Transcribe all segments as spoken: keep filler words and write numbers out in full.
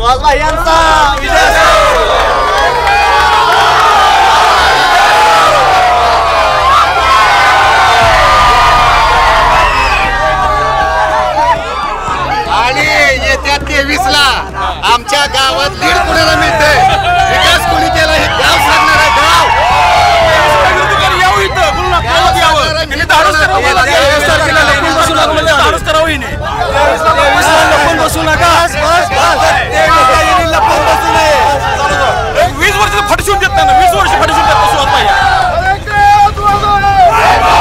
सुहास भाई यांचा विजय। तेवीसला आमच्या गावात लीड कुणाला मिळते, विकास कोणी केला हे गाव सांगणार आहे। गाव वीस वर्ष फटशून देत ना, वीस वर्ष फटशून देत स्वतः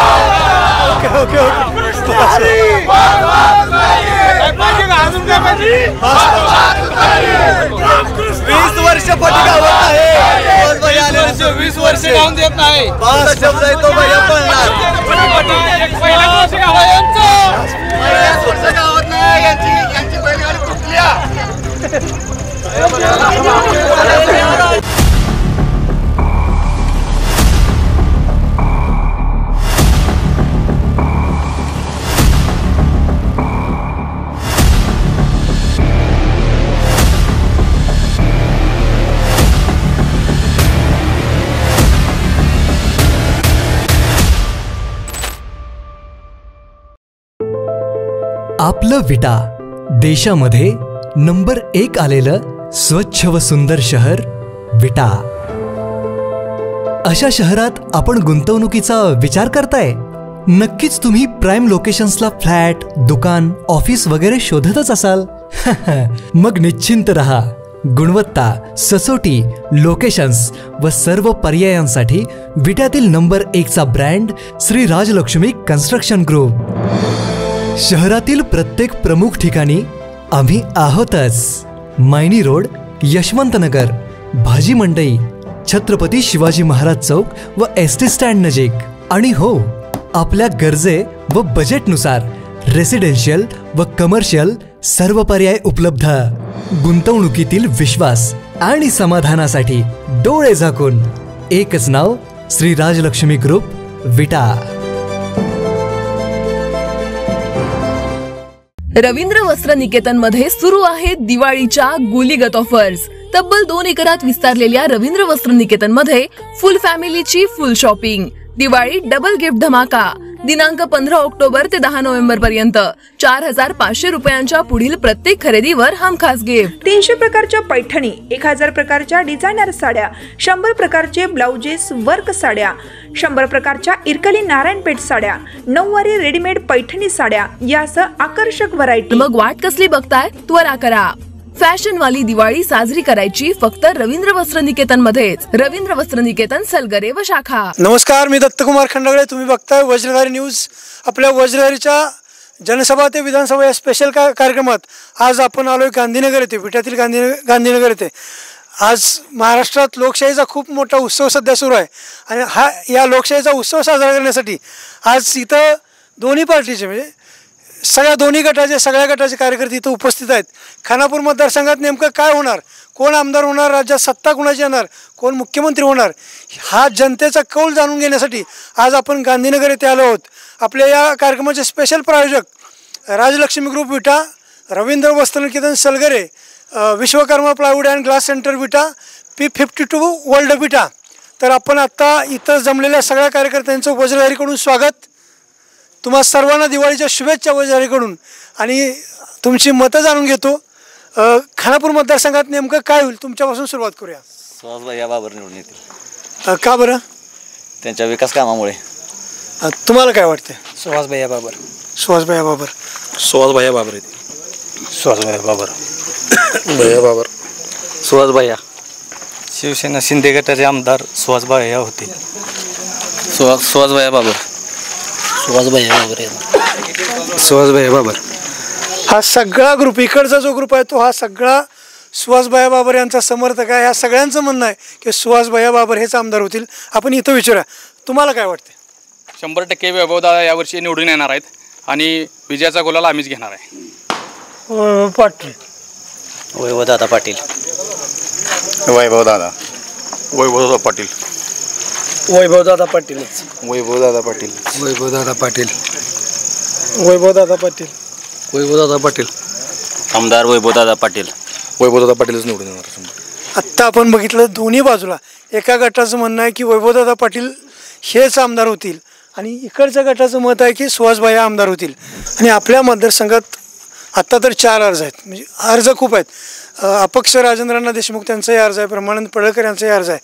वीस वर्ष पटिका होता है, वीस वर्ष लावून देत नाही। पाच शब्द आहे तो भैया पळणार, यांची बैलगाडी कुठल्या। आपलं विटा देशामध्ये नंबर एक आलेलं स्वच्छ व सुंदर शहर विटा। अशा शहरात आपण गुंतवणुकीचा विचार करताय? नक्कीच तुम्ही प्राइम लोकेशन्सला फ्लॅट, दुकान, ऑफिस वगैरे शोधतच असाल। मग निश्चिंत रहा, गुणवत्ता, ससोटी, लोकेशन्स व सर्व पर्यायांसाठी विट्यातील नंबर एकचा brand Shri Rajlakshmi construction group. शहरातील प्रत्येक प्रमुख ठिकाणी आम्ही आहोतच। मायनी रोड, यशवंतनगर, भाजी मंडई, छत्रपती शिवाजी महाराज चौक व एस टी स्टँड नजीक। आणि हो, आपल्या गरजे व बजेटनुसार रेसिडेन्शियल व कमर्शियल सर्व पर्याय उपलब्ध। गुंतवणुकीतील विश्वास आणि समाधानासाठी डोळे झाकून एकच नाव, श्री राजलक्ष्मी ग्रुप विटा। रवींद्र वस्त्र निकेतन मध्ये सुरू आहे दिवाळीच्या गुलीगत ऑफर्स। तब्बल दोन एकरात विस्तारलेल्या रवींद्र वस्त्र निकेतन मध्ये फुल फॅमिलीची full shopping, Diwali double gift धमाका। दिनांक पंधरा ऑक्टोबर ते दहा नोव्हेंबर पर्यंत चार हजार पाचशे रुपयांच्या पुढील प्रत्येक खरेदीवर हमखास गिफ्ट। तीनशे प्रकारच्या पैठणी, एक हजार प्रकारच्या डिझायनर साड्या, शंभर प्रकारचे ब्लाउजेस, वर्क साड्या, शंभर प्रकारच्या इरकली नारायणपेठ साड्या, नऊवारी रेडीमेड पैठणी साड्या यासह आकर्षक व्हरायटी। मग वाट कसली बघताय, त्वरा करा। फॅशन वाली दिवाळी साजरी करायची फक्त रवींद्र वस्त्र निकेतन मध्येच। रवींद्र वस्त्र निकेतन, सलगरे व शाखा। नमस्कार, मी दत्तकुमार खंडगरे, तुम्ही बघताय वज्रधारी न्यूज। आपल्या वज्रधारीच्या जनसभा ते विधानसभा या स्पेशल का कार्यक्रमात आज आपण आलोय गांधीनगर येथे, विट्यातील गांधी गांधीनगर येथे। आज महाराष्ट्रात लोकशाहीचा खूप मोठा उत्सव सध्या सुरू आहे आणि हा या लोकशाहीचा उत्सव साजरा करण्यासाठी आज इथं दोन्ही पार्टीचे म्हणजे सगळ्या दोन्ही गटाचे सगळ्या गटाचे कार्यकर्ते इथं उपस्थित आहेत। खानापूर मतदारसंघात नेमकं काय होणार, कोण आमदार होणार, राज्यात सत्ता कोणाची येणार, कोण मुख्यमंत्री होणार, हा जनतेचा कौल जाणून घेण्यासाठी आज आपण गांधीनगर येथे आलो आहोत। आपल्या या कार्यक्रमाचे स्पेशल प्रायोजक Rajalakshmi group Vita, Ravindra Vastra Niketan Salgare, Vishwakarma plywood and glass centre Vita, P fifty two world Vita. तर आपण आत्ता इथं जमलेल्या सगळ्या कार्यकर्त्यांचं वज्रधारीकडून स्वागत। तुम्हा सर्वांना दिवाळीच्या शुभेच्छा वज्रधारीकडून आणि तुमची मतं जाणून घेतो। खानापूर मतदारसंघात नेमकं काय होईल तुमच्यापासून सुरुवात करूया। सुहास बाबर निवडून येतील का? बरं, त्यांच्या विकास कामामुळे। तुम्हाला काय वाटतं? सुहास बाबर सुहास बाबर सुहास बाबर येतील। सुहास बाबर भैया बाबर सुहास भैया। शिवसेना शिंदे गटाचे आमदार सुहास भैया होतील। सुहास सुहास बाबर सुहास बाबर सुहास बाबर हा सगळा ग्रुप, इकडचा जो ग्रुप आहे तो हा सगळा सुहास बाबर यांचा समर्थक आहे। ह्या सगळ्यांचं म्हणणं आहे की सुहास बाबर हेच आमदार होतील। आपण इथं विचारा, तुम्हाला काय वाटते? शंभर टक्के वैभव दादा यावर्षी निवडून येणार आहेत आणि विजयाचा गोलाला आम्हीच घेणार आहे। पाटील वैभव दादा पाटील वैभव दादा वैभव दादा पाटील वैभव दादा पाटील वैभव दादा पाटील वैभव दादा पाटील वैभव दादा पाटील वैभव दादा पाटील आमदार वैभव दादा पाटील वैभव दादा पाटीलच निवडून येणार. आत्ता आपण बघितलं दोन्ही बाजूला एका गटाचं म्हणणं आहे की वैभव दादा पाटील हेच आमदार होतील आणि इकडच्या गटाचं मत आहे की सुहासभाई आमदार होतील. आणि आपल्या मतदारसंघात आत्ता तर चार अर्ज आहेत, म्हणजे अर्ज खूप आहेत. अपक्ष राजेन्द्र अन्ना देशमुख यांचाही अर्ज आहे, ब्रह्मानंद पड़कर यांचाही अर्ज आहे.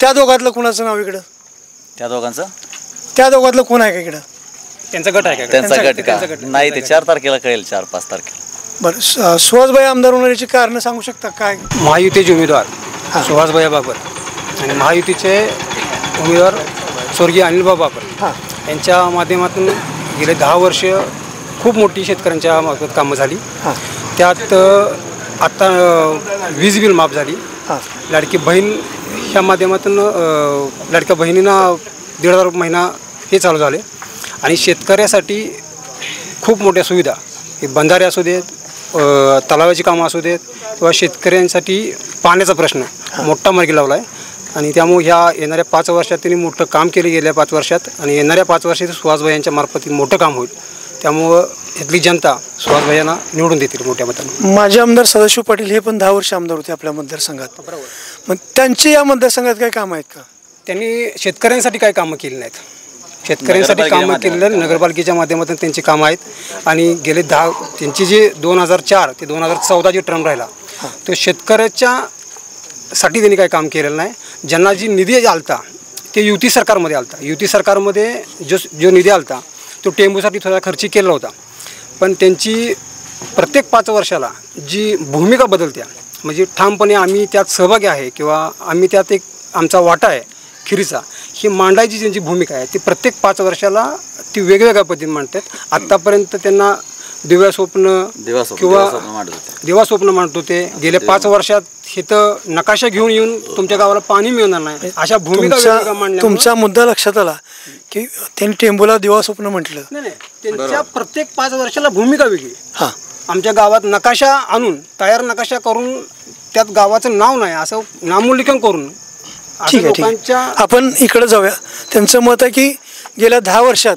त्या दोघातलं कोणाचं नाव इकडं? त्या दोघांचं त्या दोघातलं कोण आहे का इकडं? त्यांचा गट आहे का? त्यांचा गट का नाही, ते चार तारखेला कळेल, चार पाच तारखेला. बरं, सुहासभाई आमदार होण्याची कारणं सांगू शकता काय? महायुतीचे उमेदवार सुहास बाबर आणि महायुतीचे उमेदवार स्वर्गीय अनिल बाबा बापर यांच्या माध्यमातून गेले दहा वर्ष खूप मोठी शेतकऱ्यांच्या मार्फत कामं झाली. त्यात आत्ता वीज बिल माफ झाली, लाडकी बहीण ह्या माध्यमातून लाडक्या बहिणींना दीड हजार रुपये महिना हे चालू झाले आणि शेतकऱ्यासाठी खूप मोठ्या सुविधा, बंधारे असू देत, तलावाची कामं असू देत किंवा शेतकऱ्यांसाठी पाण्याचा प्रश्न मोठा मार्गी लावला आहे. आणि त्यामुळे ह्या येणाऱ्या पाच वर्षात त्यांनी मोठं काम केले गेल्या पाच वर्षात आणि येणाऱ्या पाच वर्षात सुहासभाई यांच्या मार्फत मोठं काम होईल. त्यामुळं इथली जनता सुहासभाई यांना निवडून देतील मोठ्या मताने. माझे आमदार सदाशिव पाटील हे पण दहा वर्ष आमदार होते आपल्या मतदारसंघात, बरोबर. मग त्यांचे या मतदारसंघात काय कामं आहेत का? त्यांनी शेतकऱ्यांसाठी काय कामं केली नाहीत, शेतकऱ्यांसाठी कामं केलेलं नगरपालिकेच्या माध्यमातून त्यांची कामं आहेत. आणि गेले दहा त्यांची जी दोन हजार चार ते दोन हजार चौदा जी टर्म राहिला तो शेतकऱ्याच्यासाठी त्यांनी काही काम केलेलं नाही. ज्यांना जी निधी आलता ते युती सरकारमध्ये आलता, युती सरकारमध्ये जो जो निधी आलता तो टेंबूसाठी थोडा खर्च केला होता. पण त्यांची प्रत्येक पाच वर्षाला जी भूमिका बदलत्या, म्हणजे ठामपणे आम्ही त्यात सहभागी आहे किंवा आम्ही त्यात एक आमचा वाटा आहे खिरीचा, ही मांडायची ज्यांची भूमिका आहे ती प्रत्येक पाच वर्षाला ती वेगवेगळ्या पद्धतीने मांडतात. आत्तापर्यंत त्यांना दिव्या स्वप्न किंवा दिवा स्वप्न मांडत होते. गेल्या पाच वर्षात हे तर नकाशा घेऊन येऊन तुमच्या गावाला पाणी मिळणार नाही अशा भूमिका मांडल्या. तुमचा मुद्दा लक्षात आला की त्यांनी टेंबूला दिवा स्वप्न म्हटलं नाही, त्यांच्या प्रत्येक पाच वर्षाला भूमिका वेगळी. हां, आमच्या गावात नकाशा आणून तयार नकाशा करून त्यात गावाचं नाव नाही असं नामोल्लेखन करून. ठीक आहे, ठीक आहे, आपण इकडे जाऊया. त्यांचं मत आहे की गेल्या दहा वर्षात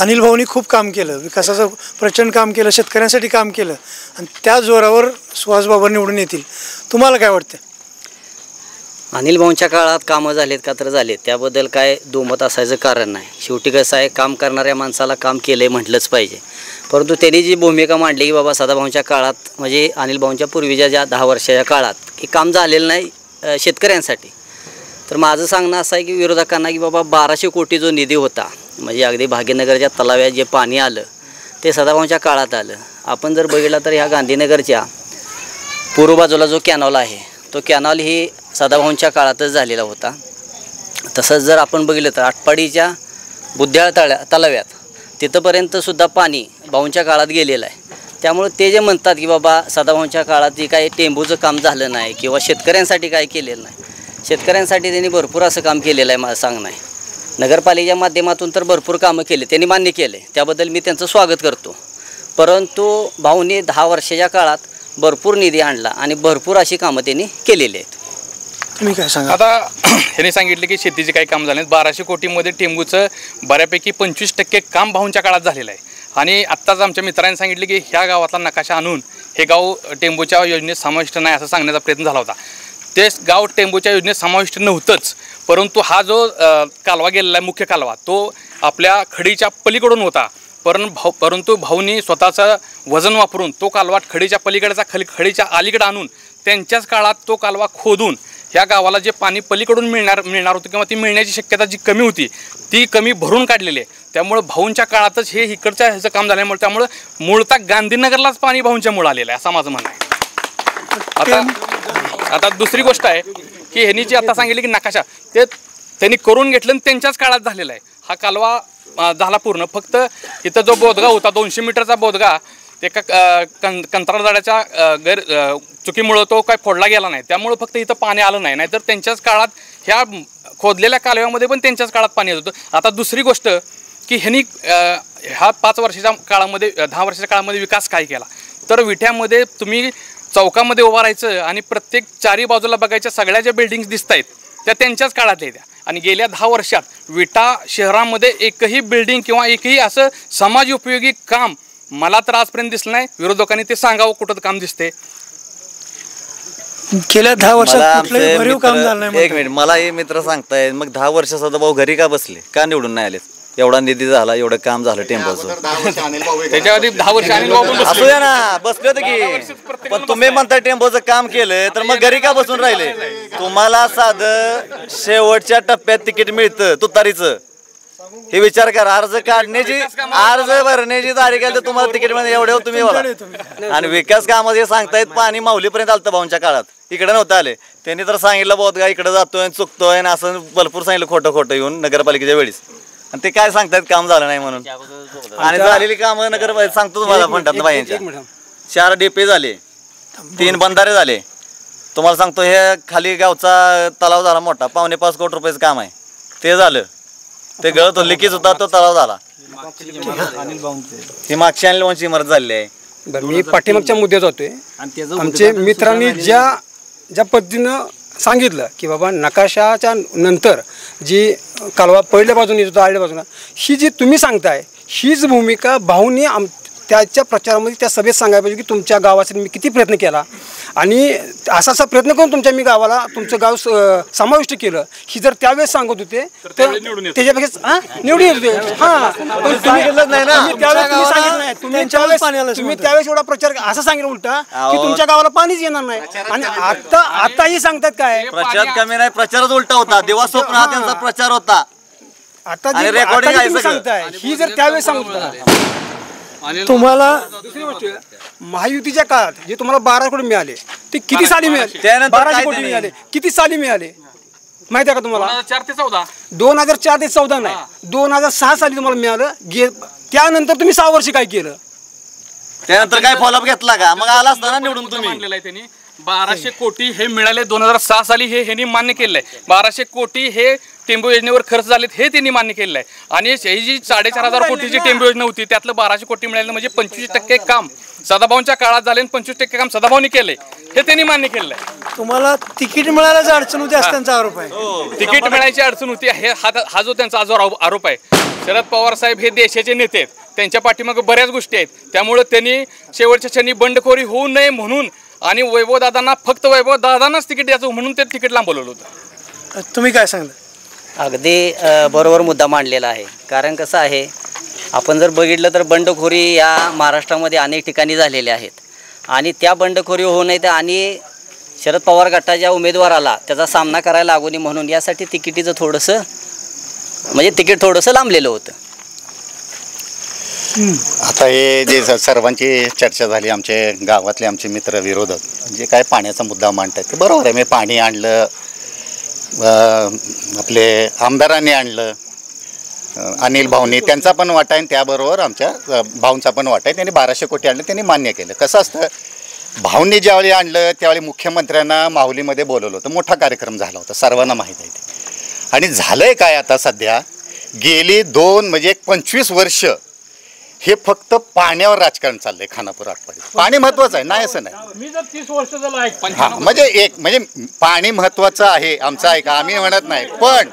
अनिल भाऊनी खूप काम केलं, विकासाचं प्रचंड काम केलं, शेतकऱ्यांसाठी काम केलं आणि त्या जोरावर सुहास बाबर निवडून येतील. तुम्हाला काय वाटतं? अनिल भाऊंच्या काळात कामं झालेत का तर झालेत, त्याबद्दल काय दुमत असायचं कारण नाही. शेवटी कसं आहे, काम करणाऱ्या माणसाला काम केलं आहे म्हटलंच पाहिजे. परंतु त्यांनी जी भूमिका मांडली की बाबा सदाभाऊंच्या काळात, म्हणजे अनिल भाऊंच्या पूर्वीच्या ज्या दहा वर्षाच्या काळात की काम झालेलं नाही शेतकऱ्यांसाठी, तर माझं सांगणं असं आहे की विरोधकांना की बाबा बाराशे कोटी जो निधी होता, म्हणजे अगदी भाग्यनगरच्या तलाव्यात जे पाणी आलं ते सदाभाऊंच्या काळात आलं. आपण जर बघितलं तर ह्या गांधीनगरच्या पूर्व बाजूला जो कॅनॉल आहे तो कॅनॉल ही सदाभाऊंच्या काळातच झालेला होता. तसंच जर आपण बघितलं तर आटपाडीच्या बुद्ध्याळ तळ्या तलाव्यात तिथंपर्यंतसुद्धा पाणी भाऊंच्या काळात गेलेलं आहे. त्यामुळे ते जे म्हणतात की बाबा सदाभाऊंच्या काळात जे काही टेंबूचं काम झालं नाही किंवा शेतकऱ्यांसाठी काय केलेलं नाही, शेतकऱ्यांसाठी त्यांनी भरपूर असं काम केलेलं आहे. मला सांगणं आहे नगरपालिकेच्या माध्यमातून तर भरपूर कामं केले त्यांनी, मान्य केले, त्याबद्दल मी त्यांचं स्वागत करतो. परंतु भाऊंनी दहा वर्षाच्या काळात भरपूर निधी आणला आणि भरपूर अशी कामं त्यांनी केलेली आहेत. तुम्ही काय सांगा? आता ह्यांनी सांगितले की शेतीचे काही काम झाले, बाराशे कोटीमध्ये टेंबूचं बऱ्यापैकी पंचवीस टक्के काम भाऊंच्या काळात झालेलं आहे. आणि आत्ताच आमच्या मित्रांनी सांगितले की ह्या गावातला नकाशा आणून हे गाव टेंबूच्या योजनेत समाविष्ट नाही असं सांगण्याचा प्रयत्न झाला होता. ते गाव टेंबूच्या योजनेत समाविष्ट नव्हतंच, परंतु हा जो कालवा गेलेला आहे मुख्य कालवा तो आपल्या खडीच्या पलीकडून होता. परं भाऊ परंतु भाऊंनी स्वतःचं वजन वापरून तो कालवा खडीच्या पलीकडचा खली खडीच्या अलीकडे आणून त्यांच्याच काळात तो कालवा खोदून ह्या गावाला जे पाणी पलीकडून मिळणार मिळणार होतं किंवा ती मिळण्याची शक्यता जी कमी होती ती कमी भरून काढलेली आहे. त्यामुळे भाऊंच्या काळातच हे इकडच्या ह्याचं काम झाल्यामुळे त्यामुळं मूळतः गांधीनगरलाच पाणी भाऊंच्यामुळं आलेलं आहे असं माझं म्हणणं आहे. आता आता दुसरी गोष्ट आहे की ह्यांनी जी आता सांगितली की नकाशा ते त्यांनी करून घेतलं आणि त्यांच्याच काळात झालेला आहे. हा कालवा झाला पूर्ण, फक्त इथं जो बोदगा होता दोनशे मीटरचा बोदगा ते का कं कंत्राटदाराच्या गैर चुकीमुळं तो काय फोडला गेला नाही, त्यामुळं फक्त इथं पाणी आलं नाही. नाहीतर त्यांच्याच काळात ह्या खोदलेल्या कालव्यामध्ये पण त्यांच्याच काळात पाणी येत होतं. आता दुसरी गोष्ट की ह्यांनी ह्या पाच वर्षाच्या काळामध्ये दहा वर्षाच्या काळामध्ये विकास काय केला, तर विठ्यामध्ये तुम्ही चौकामध्ये उभं राहायचं आणि प्रत्येक चारी बाजूला बघायच्या सगळ्या ज्या बिल्डिंग्स दिसत आहेत त्या त्यांच्याच काळातल्या त्या. आणि गेल्या दहा वर्षात विटा शहरामध्ये एकही बिल्डिंग किंवा एकही असं समाज उपयोगी काम मला तर आजपर्यंत दिसलं नाही, विरोधकांनी ते सांगावं कुठं काम दिसते। गेल्या दहा वर्षात कुठलंही भरीव काम झालं नाही। एक मिनिट, मला हे मित्र सांगताय मग दहा वर्ष सदाभाऊ घरी का बसले, का निवडून नाही आले? एवढा निधी झाला, एवढं काम झालं टेम्पोचं, त्याच्या आधी दहा वर्ष अनिल बाबा असू द्या ना, बसले होते की, पण तुम्ही म्हणता टेम्पोचं काम केलं तर मग घरी का बसून राहिले? तुम्हाला साधं शेवटच्या टप्प्यात तिकीट मिळतं तुतारीचं, हे विचार करा। अर्ज काढण्याची, अर्ज भरण्याची तारीख आली तर तुम्हाला तिकीट मिळेल एवढे तुम्ही बोला। आणि विकास कामात हे सांगतायत पाणी माऊलीपर्यंत आलं भाऊंच्या काळात, इकडे नव्हतं आले। त्यांनी तर सांगितलं बहुत का इकडे जातोय चुकतोय असं भरपूर सांगितलं खोटं खोटं येऊन नगरपालिकेच्या वेळेस, आणि ते काय सांगतायत काम झालं नाही म्हणून। आणि झालेली कामं नगरपालिका सांगतो तुम्हाला म्हणतात बायांच्या, चार डेपे झाले, तीन बंधारे झाले। तुम्हाला सांगतो हे खाली गावचा तलाव झाला मोठा, पावणे पाच कोटी रुपयाचं काम आहे, ते झालं, ते गळत लिकेज होता तो तलाव झाला। ही मागच्या अनिल बाबांची इमारत झालेली आहे। मी पाठीमागच्या मुद्द्यात जातोय, आमचे मित्रांनी ज्या ज्या पद्धतीनं सांगितलं की बाबा नकाशाच्या नंतर जी कालवा पहिल्या बाजूने येतो आडल्या बाजूला, ही जी तुम्ही सांगताय हीच भूमिका भाऊंनी आम त्याच्या प्रचारामध्ये त्या सभेत सांगायला पाहिजे की तुमच्या गावासाठी मी किती प्रयत्न केला आणि असा असा प्रयत्न करून तुमच्या मी गावाला तुमचं गाव समाविष्ट केलं। ही जर त्यावेळेस सांगत होते तर त्याच्यापेक्षा हां निवडून येत होते। हां पण तुम्ही केलंच नाही ना, त्यावेळेस तुम्ही सांगितलं नाही, तुम्ही त्यावेळेस तुम्ही त्यावेळेस एवढा प्रचार असं सांगितलं उलटा की तुमच्या गावाला पाणीच येणार नाही, आणि आता आताही सांगतात काय प्रचार कमी नाही, प्रचारच उलटा होता, देवा स्वप्न हा त्यांचा प्रचार होता। आता जी रेकॉर्डिंग सांगताय ही जर त्यावेळेस सांगत, तुम्हाला महायुतीच्या काळात जे तुम्हाला बारा कोटी मिळाले ते किती साली मिळाले? बाराशे कोटी मिळाले किती साली मिळाले माहिती आहे का तुम्हाला? चार ते चौदा दोन हजार चार ते चौदा नाही, दोन हजार सहा साली तुम्हाला मिळालं गे। त्यानंतर तुम्ही सहा वर्ष काय केलं? त्यानंतर काय फॉलोअप घेतला का? मग आला असताना निवडून तुम्ही बाराशे कोटी हे मिळाले दोन हजार सहा साली, हे ह्यांनी मान्य केलं आहे। बाराशे कोटी हे टेंबू योजनेवर खर्च झालेत हे त्यांनी मान्य केलं आहे। आणि ही जी साडेचार हजार कोटीची टेंबू योजना होती त्यातलं बाराशे कोटी मिळालं म्हणजे पंचवीस टक्के काम सदाभाऊंच्या काळात झाले आणि पंचवीस टक्के काम सदाभाऊंनी केले हे त्यांनी मान्य केलं आहे। तुम्हाला तिकीट मिळाल्याची अडचण होती असं त्यांचा आरोप आहे, तिकीट मिळायची अडचण होती हे हा जो त्यांचा आजवर आरोप आहे। शरद पवार साहेब हे देशाचे नेते आहेत, त्यांच्या पाठीमागे बऱ्याच गोष्टी आहेत, त्यामुळे त्यांनी शेवटच्या क्षणी बंडखोरी होऊ नये म्हणून आणि वैभव दादांना फक्त वैभव दादांनाच तिकीट द्यायचं म्हणून ते तिकीट लांबवलं होतं। तुम्ही काय सांगता? अगदी बरोबर मुद्दा मांडलेला आहे, कारण कसं आहे आपण जर बघितलं तर बंडखोरी या महाराष्ट्रामध्ये अनेक ठिकाणी झालेल्या आहेत, आणि त्या बंडखोरी होऊ नये तर आणि शरद पवार गटाच्या उमेदवाराला त्याचा सामना करायला लागू नये म्हणून यासाठी तिकिटीचं थोडंसं म्हणजे तिकीट थोडंसं लांबलेलं होतं। आता हे जे सर्वांची चर्चा झाली, आमचे गावातले आमचे मित्र विरोधक जे काय पाण्याचा मुद्दा मांडत आहेत ते बरोबर आहे। मी पाणी आणलं, आपले आमदारांनी आणलं, अनिल भाऊंनी त्यांचा पण वाटा आहे, त्याबरोबर आमच्या भाऊंचा पण वाटा आहे। त्यांनी बाराशे कोटी आणलं, त्यांनी मान्य केलं। कसं असतं, भाऊंनी ज्यावेळी आणलं त्यावेळी मुख्यमंत्र्यांना माहुलीमध्ये बोलवलं होतं, मोठा कार्यक्रम झाला होता, सर्वांना माहीत आहे ते। आणि झालंय काय आता सध्या गेली दोन म्हणजे पंचवीस वर्ष हे फक्त पाण्यावर राजकारण चाललंय खानापूर आटपाडीत। पाणी महत्वाचं आहे नाही असं नाही, हां म्हणजे एक म्हणजे पाणी महत्वाचं आहे आमचं आहे का आम्ही म्हणत नाही, पण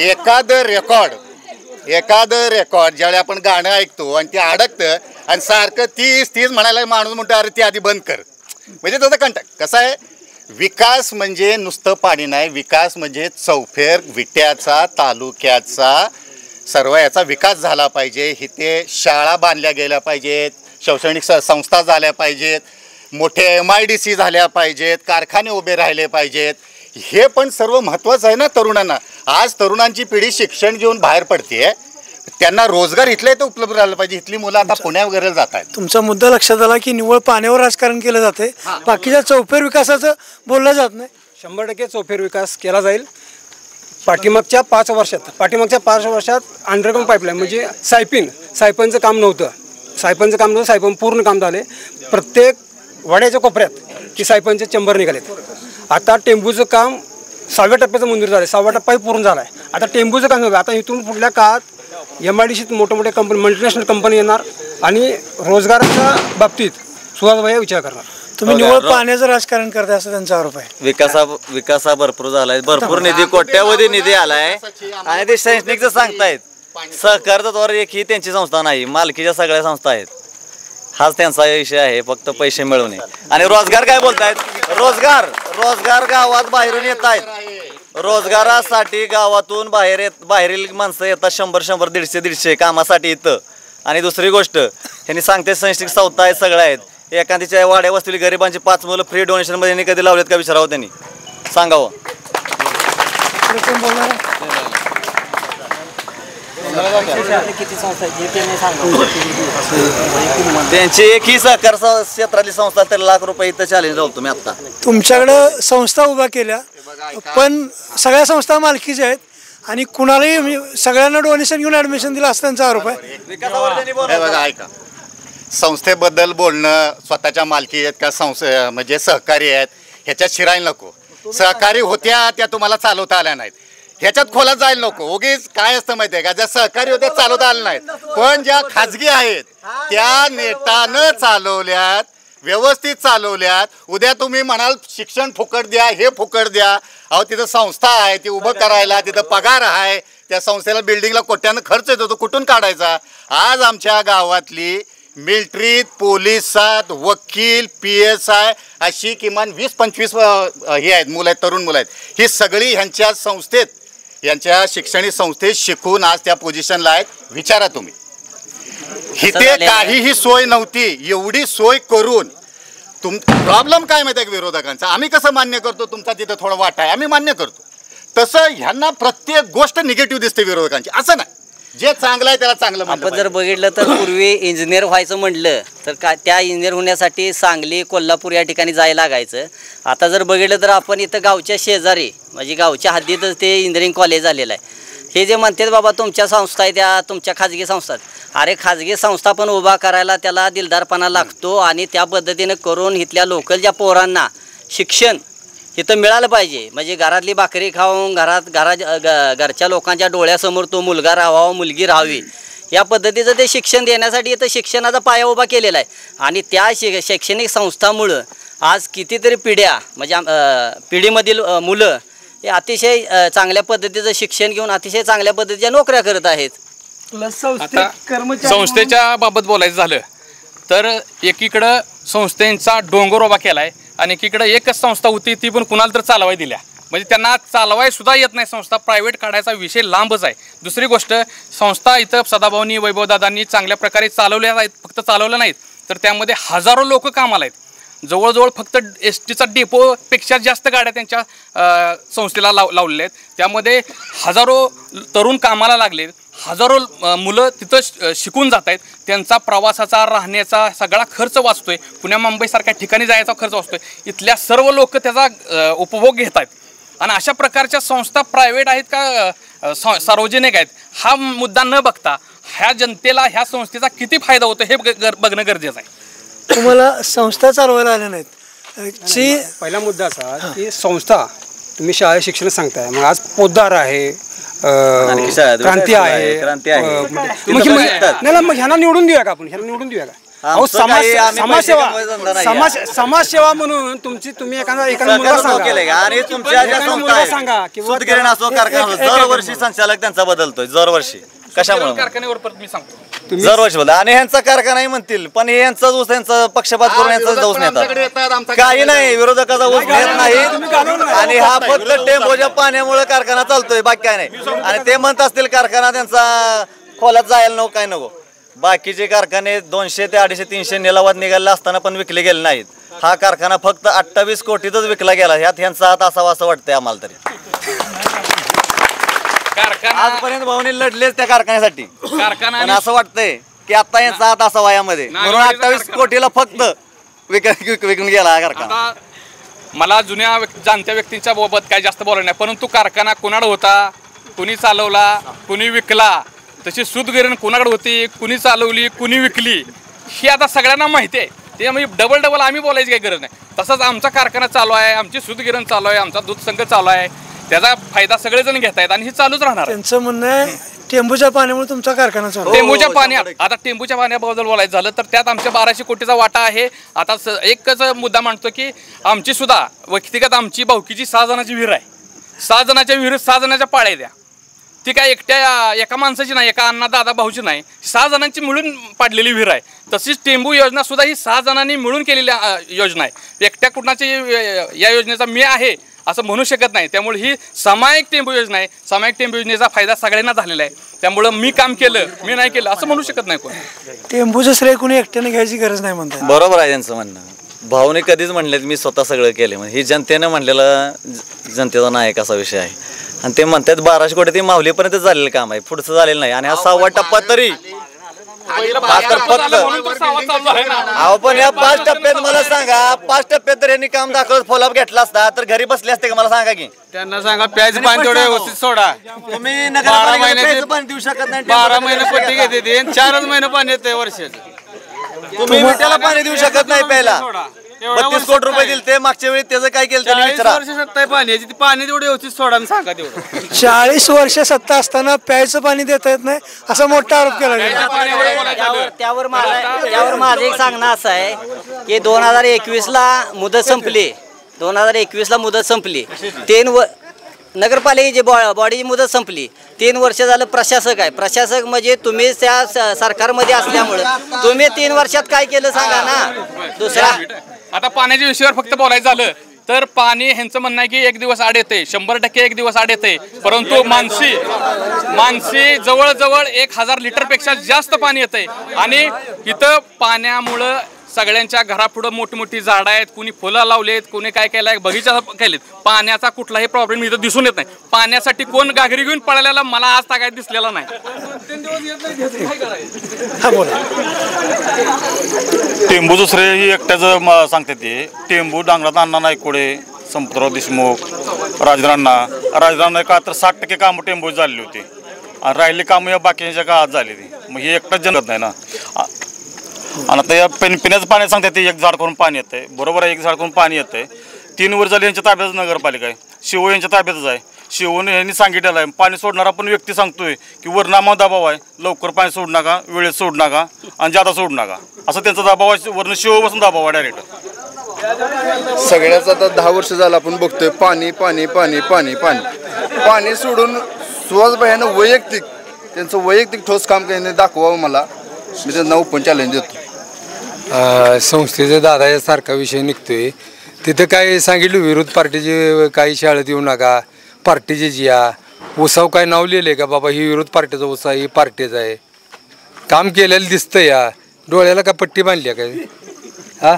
एखादं रेकॉर्ड एखादं रेकॉर्ड ज्यावेळी आपण गाणं ऐकतो आणि ते अडकतं आणि सारखं तीस तीस म्हणायला माणूस म्हणतो अरे ती आधी बंद कर, म्हणजे त्याचा कंटाळा। कसं आहे, विकास म्हणजे नुसतं पाणी नाही, विकास म्हणजे चौफेर विट्याचा तालुक्याचा सर्व याचा विकास झाला पाहिजे। इथे शाळा बांधल्या गेल्या पाहिजेत, शैक्षणिक संस्था झाल्या पाहिजेत, मोठे एम आय डी सी झाल्या पाहिजेत, कारखाने उभे राहिले पाहिजेत, हे पण सर्व महत्त्वाचं आहे ना तरुणांना। आज तरुणांची पिढी शिक्षण घेऊन बाहेर पडते, त्यांना रोजगार इथले तर उपलब्ध झाला पाहिजे। इथली मुलं आता पुण्या वगैरे जात आहेत। तुमचा मुद्दा लक्षात आला की निव्वळ पाण्यावर राजकारण केलं जाते, बाकीच्या चौफेर विकासाचं बोललं जात नाही। शंभर टक्के चौफेर विकास केला जाईल। पाठीमागच्या पाच वर्षात पाठीमागच्या पाच वर्षात अंडरग्राउंड पाईपलाईन म्हणजे सायपिन सायपनचं काम नव्हतं, सायपनचं काम नव्हतं, सायपन पूर्ण काम झाले प्रत्येक वाड्याच्या कोपऱ्यात की सायपनचे चंबर निघालेत। आता टेंबूचं काम सहाव्या टप्प्याचं मंजूर झालं, सहावा टप्पाही पूर्ण झाला आहे। आता टेंबूचं काम झालं, आता इथून पुढल्या काळात एम आय डी सीत मोठमोठ्या कंपनी मल्टीनॅशनल कंपनी येणार आणि रोजगाराच्या बाबतीत सुहासभाई विचार करणार। तुम्ही निवळ पाण्याचं राजकारण करताय असं त्यांचा आरोप आहे। विकासा विकासा भरपूर झालाय, भरपूर निधी कोट्यावधी निधी आलाय, आणि ते शैक्षणिकचं सांगतायत सहकार तत्वावर एक ही त्यांची संस्था नाही, मालकीच्या सगळ्या संस्था आहेत। हाच त्यांचा विषय आहे, फक्त पैसे मिळवणे आणि रोजगार. काय बोलतायत रोजगार रोजगार गावात बाहेरून येत आहेत, रोजगारासाठी गावातून बाहेर बाहेरील माणसं येतात, शंभर शंभर दीडशे दीडशे कामासाठी येतं. आणि दुसरी गोष्ट त्यांनी सांगते शैक्षणिक संस्था आहेत सगळ्या आहेत, एखाद्याच्या वाड्या वस्तीली गरिबांची पाच मुलं फ्री डोनेशनमध्ये यांनी कधी लावलेत का विचारावं त्यांनी, सांगावं. त्यांची एक ही सहकार क्षेत्रातली संस्था तर लाख रुपये इथं चॅलेंज लावतो तुम्ही आता तुमच्याकडं संस्था उभ्या केल्या, पण सगळ्या संस्था मालकीच्या आहेत आणि कुणालाही सगळ्यांना डोनेशन घेऊन ऍडमिशन दिलं असं त्यांचा आरोप आहे. संस्थेबद्दल बोलणं स्वतःच्या मालकी आहेत का संस्थे म्हणजे सहकारी आहेत ह्याच्यात शिरायला नको. सहकारी होत्या त्या तुम्हाला चालवता आल्या नाहीत ह्याच्यात खोलात जायला नको. उगीच काय असतं माहिती आहे का, ज्या सहकारी होत्या चालवता आल्या नाहीत, पण ज्या खाजगी आहेत त्या नेटानं चालवल्यात, व्यवस्थित चालवल्यात. उद्या तुम्ही म्हणाल शिक्षण फुकट द्या हे फुकट द्या, अहो तिथं संस्था आहे ती उभं करायला, तिथं पगार आहे, त्या संस्थेला बिल्डिंगला कोट्यानं खर्च येतो, तो कुठून काढायचा. आज आमच्या गावातली मिलिटरीत पोलिसात वकील पी एस आय अशी किमान वीस पंचवीस हे आहेत मुलं आहेत, तरुण मुलं आहेत, ही सगळी ह्यांच्या संस्थेत यांच्या शैक्षणिक संस्थेत शिकून आज त्या पोझिशनला आहेत. विचारा तुम्ही, इथे काहीही सोय नव्हती एवढी सोय करून तुम प्रॉब्लेम काय माहिती आहे विरोधकांचा. आम्ही कसं मान्य करतो तुमचा तिथं थोडा वाटा आहे आम्ही मान्य करतो, तसं ह्यांना प्रत्येक गोष्ट निगेटिव्ह दिसते विरोधकांची. असं नाही, जे चांगलं आहे त्याला चांगलं. आपण जर बघितलं तर पूर्वी इंजिनियर व्हायचं म्हटलं तर का त्या इंजिनियर होण्यासाठी सांगली कोल्हापूर या ठिकाणी जायला लागायचं. आता जर बघितलं तर आपण इथं गावच्या शेजारी म्हणजे गावच्या हद्दीतच ते इंजिनिअरिंग कॉलेज आलेलं आहे. हे जे म्हणतात बाबा तुमच्या संस्था आहे त्या तुमच्या खाजगी संस्था, अरे खाजगी संस्था पण उभा करायला त्याला दिलदारपणा लागतो आणि त्या पद्धतीनं करून इथल्या लोकल ज्या पोरांना शिक्षण इथं मिळालं पाहिजे. म्हणजे घरातली भाकरी खाऊन घरात घरा घरच्या लोकांच्या डोळ्यासमोर तो मुलगा राहावा मुलगी राहावी या पद्धतीचं ते शिक्षण देण्यासाठी इथं शिक्षणाचा पाया उभा केलेला आहे. आणि त्या शि शैक्षणिक संस्थांमुळं आज कितीतरी पिढ्या म्हणजे पिढीमधील मुलं हे अतिशय चांगल्या पद्धतीचं शिक्षण घेऊन अतिशय चांगल्या पद्धतीच्या नोकऱ्या करत आहेत. संस्थेच्या बाबत बोलायचं झालं तर एकीकडं संस्थेचा डोंगर उभा केला आहे आणि एकीकडं एकच संस्था होती ती पण कुणाला तर चालवाय दिल्या, म्हणजे त्यांना चालवायसुद्धा येत नाही. संस्था प्रायव्हेट काढायचा विषय लांबच आहे. दुसरी गोष्ट संस्था इथं सदाभाऊनी वैभवदादांनी चांगल्या प्रकारे चालवल्या आहेत, फक्त चालवल्या नाहीत तर त्यामध्ये हजारो लोक कामाला आहेत. जवळजवळ फक्त एस टीचा डेपोपेक्षा जास्त गाड्या त्यांच्या संस्थेला लाव लावलेल्या आहेत, त्यामध्ये हजारो तरुण कामाला लागले, हजारो मुलं तिथं शिकून जात आहेत. त्यांचा प्रवासाचा राहण्याचा सगळा खर्च वाचतोय, पुण्या मुंबईसारख्या ठिकाणी जायचा खर्च वाचतोय, इथल्या सर्व लोक त्याचा उपभोग घेत आहेत. आणि अशा प्रकारच्या संस्था प्रायव्हेट आहेत का सार्वजनिक आहेत हा मुद्दा न बघता ह्या जनतेला ह्या संस्थेचा किती फायदा होतो हे बघणं गरजेचं आहे. तुम्हाला संस्था चालवायला आल्या नाहीत जी पहिला मुद्दा असा की संस्था तुम्ही शाळा शिक्षण सांगताय, मग आज पोद्दार आहे क्रांती आहे, मग ह्यांना निवडून देऊया का आपण, ह्यांना निवडून देऊया का. अहो समाज समाजसेवा समाज समाजसेवा म्हणून तुमची तुम्ही एखादा एखादा मुद्दा सांगा किंवा दरवर्षी संचालक त्यांचा बदलतोय दरवर्षी कशामुळे कारखान्यावर परत मी सांगतो दरवर्षी बोला आणि ह्यांचा कारखानाही म्हणतील पण यांचाच ऊस यांचा पक्षपात करून यांचाच जाऊस नेतात काही नाही विरोधकाचा ऊस घेत नाही आणि हा फक्त टेम्पोच्या पाण्यामुळे कारखाना चालतोय बाकी काय नाही. आणि ते म्हणत असतील कारखाना त्यांचा खोलात जायला नको काय नको. बाकीचे कारखाने दोनशे ते अडीचशे तीनशे निलावात निघाले असताना पण विकले गेले नाहीत, हा कारखाना फक्त अठ्ठावीस कोटीतच विकला गेला. ह्यात यांचा हात असावा असं वाटतंय आम्हाला तरी. आजपर्यंत भाऊने लढलेच त्या कारखान्यासाठी, पण असं वाटतंय की आता यांचा हात असा वयामध्ये म्हणून अठ्ठावीस कोटीला फक्त विकून गेला हा कारखाना. मला जुन्या जाणत्या व्यक्तींच्या बाबत काय जास्त बोलायला नाही, परंतु कारखाना कोणाकडे होता, कुणी चालवला, कुणी विकला, तशी सूतगिरण कोणाकडे होती, कुणी चालवली, कुणी विकली हे आता सगळ्यांना माहिती आहे. ते म्हणजे डबल डबल आम्ही बोलायची काही गरज नाही. तसंच आमचा कारखाना चालू आहे, आमची सूतगिरण चालू आहे, आमचा दूध संघ चालू आहे, त्याचा फायदा सगळेजण घेत आहेत आणि हे चालूच राहणार. त्यांचं म्हणणं आहे टेंबूच्या पाण्यामुळे तुमचा कारखाना चालू. टेंबूच्या पाण्यात आता टेंबूच्या पाण्याबद्दल बोलायचं झालं तर त्यात आमच्या बाराशे कोटीचा वाटा आहे. आता एकच मुद्दा मांडतो की आमची सुद्धा व्यक्तिगत आमची भावकीची सहा जणांची विहीर आहे, सहा जणांच्या विहिरीत सहा जणांच्या पाळ्या द्या, ती काय एकट्या एका माणसाची नाही, एका अण्णा दादा भाऊची नाही, सहा जणांची मिळून पाडलेली विहीर आहे। तशीच टेंबू योजना सुद्धा ही सहा जणांनी मिळून केलेली योजना आहे, एकट्या कुणाची या योजनेचा मी आहे असं म्हणू शकत नाही। त्यामुळे ही सामायिक टेंबू योजना आहे, सामायिक टेंबू योजनेचा फायदा सगळ्यांना झालेला आहे, त्यामुळे मी काम केलं मी नाही केलं असं म्हणू शकत नाही कोणी। टेंबूचं श्रेय कोणी एकट्याने घ्यायची गरज नाही म्हणतात, बरोबर आहे त्यांचं म्हणणं। भाऊने कधीच म्हणले मी स्वतः सगळं केलं, म्हणजे ही जनतेने म्हणलेला जनतेचा नायक असा विषय आहे। आणि ते म्हणतात बाराशे कोटी ते माऊलीपर्यंत झालेलं काम आहे, पुढचं झालेलं नाही। आणि हा सहावा टप्पा तरी अहो पण या पाच टप्प्यात मला सांगा, पाच टप्प्यात तर यांनी काम दाखवत फॉलोअप घेतला असता तर घरी बसले असते का? मला सांगा की त्यांना सांगा प्याज पाणी तेवढं व्यवस्थित सोडा, तुम्ही बारा महिन्याचे पाणी देऊ शकत नाही, बारा महिने पट्टी घेते ते चारच महिने पाणी येते वर्षाचं, तुम्ही त्याला पाणी देऊ शकत नाही प्यायला। बत्तीस कोटी रुपये दिले ते मागच्या वेळी, त्याचं काय केलं त्यांनी विचारा। चाळीस वर्ष सत्ता पाणी याची, पाणी तेवढे व्यवस्थित सोडा आणि सांगा तेवढं। चाळीस वर्ष सत्ता असताना प्यायचं पाणी देता येत नाही असा मोठा आरोप केला गेला। त्यावर माझं त्यावर माझं एक सांगणं असं आहे की दोन हजार एकवीस ला मुदत संपली, दोन हजार एकवीस ला मुदत संपली, तीन व नगरपालिकेची बॉडीची मुदत संपली, तीन वर्ष झालं प्रशासक आहे। प्रशासक म्हणजे तुम्ही त्या सरकारमध्ये असल्यामुळं तुम्ही तीन वर्षात काय केलं सांगा ना। दुसरा आता पाण्याच्या विषयावर फक्त बोलायचं झालं तर पाणी ह्यांचं म्हणणं आहे की एक दिवस आड येते, शंभर टक्के एक दिवस आड येते, परंतु मानसी मानसी जवळजवळ एक हजार लिटरपेक्षा जास्त पाणी येते। आणि इथं पाण्यामुळं सगळ्यांच्या घरापुढं मोठमोठी झाडं आहेत, कोणी फुलं लावलेत, कोणी काय केलं आहे बगीचा केलेत, पाण्याचा कुठलाही प्रॉब्लेम इथं दिसून येत नाही। पाण्यासाठी कोण घागरी घेऊन पळालेला मला आज तागायत दिसलेला नाही। टेंबूचं श्रेय ही एकट्याचं सांगते ते, टेंबू डांगरात अण्णा नायकोडे, संपतराव देशमुख, राजेंद्र अन्ना राजेंद्र अन्ना का तर साठ टक्के कामं टेंबू झालेली होती आणि राहिली कामं या बाकीच्या काळात झालेली, मग हे एकटाच जनत नाही ना। आणि आता या पिन पिण्याचं पाणी सांगते ते एक झाड करून पाणी येतं आहे, बरोबर आहे, एक झाड करून पाणी येतं आहे। तीन वर झाली यांच्या ताब्यातच नगरपालिका आहे, शिव यांच्या ताब्यातच आहे, शिवने यांनी सांगितलेलं आहे। पाणी सोडणारा पण व्यक्ती सांगतोय की वरनामा दबाव आहे, लवकर पाणी सोडू नका, वेळेत सोडू नका आणि जादा सोडू नका, असं त्यांचा दबाव आहे, वरनं शिव बसून दबाव आहे डायरेक्ट सगळ्याच। आता दहा वर्ष झालं आपण बघतोय पाणी पाणी पाणी पाणी पाणी पाणी सोडून सुहास भाईनं वैयक्तिक त्यांचं वैयक्तिक ठोस काम करणे दाखवावं, मला मी त्यांना ओपन चॅलेंज देतो। संस्थेचा दादा या सारखा विषय निघतोय, तिथं काय सांगितलं विरोध पार्टीचे काही शाळेत येऊ नका, पार्टीचे जी या उसाव काय नाव लिहिले का बाबा, ही विरोध पार्टीचा उसा ही पार्टीचा आहे, काम केलेलं दिसतं या डोळ्याला का पट्टी बांधली आहे काय हा।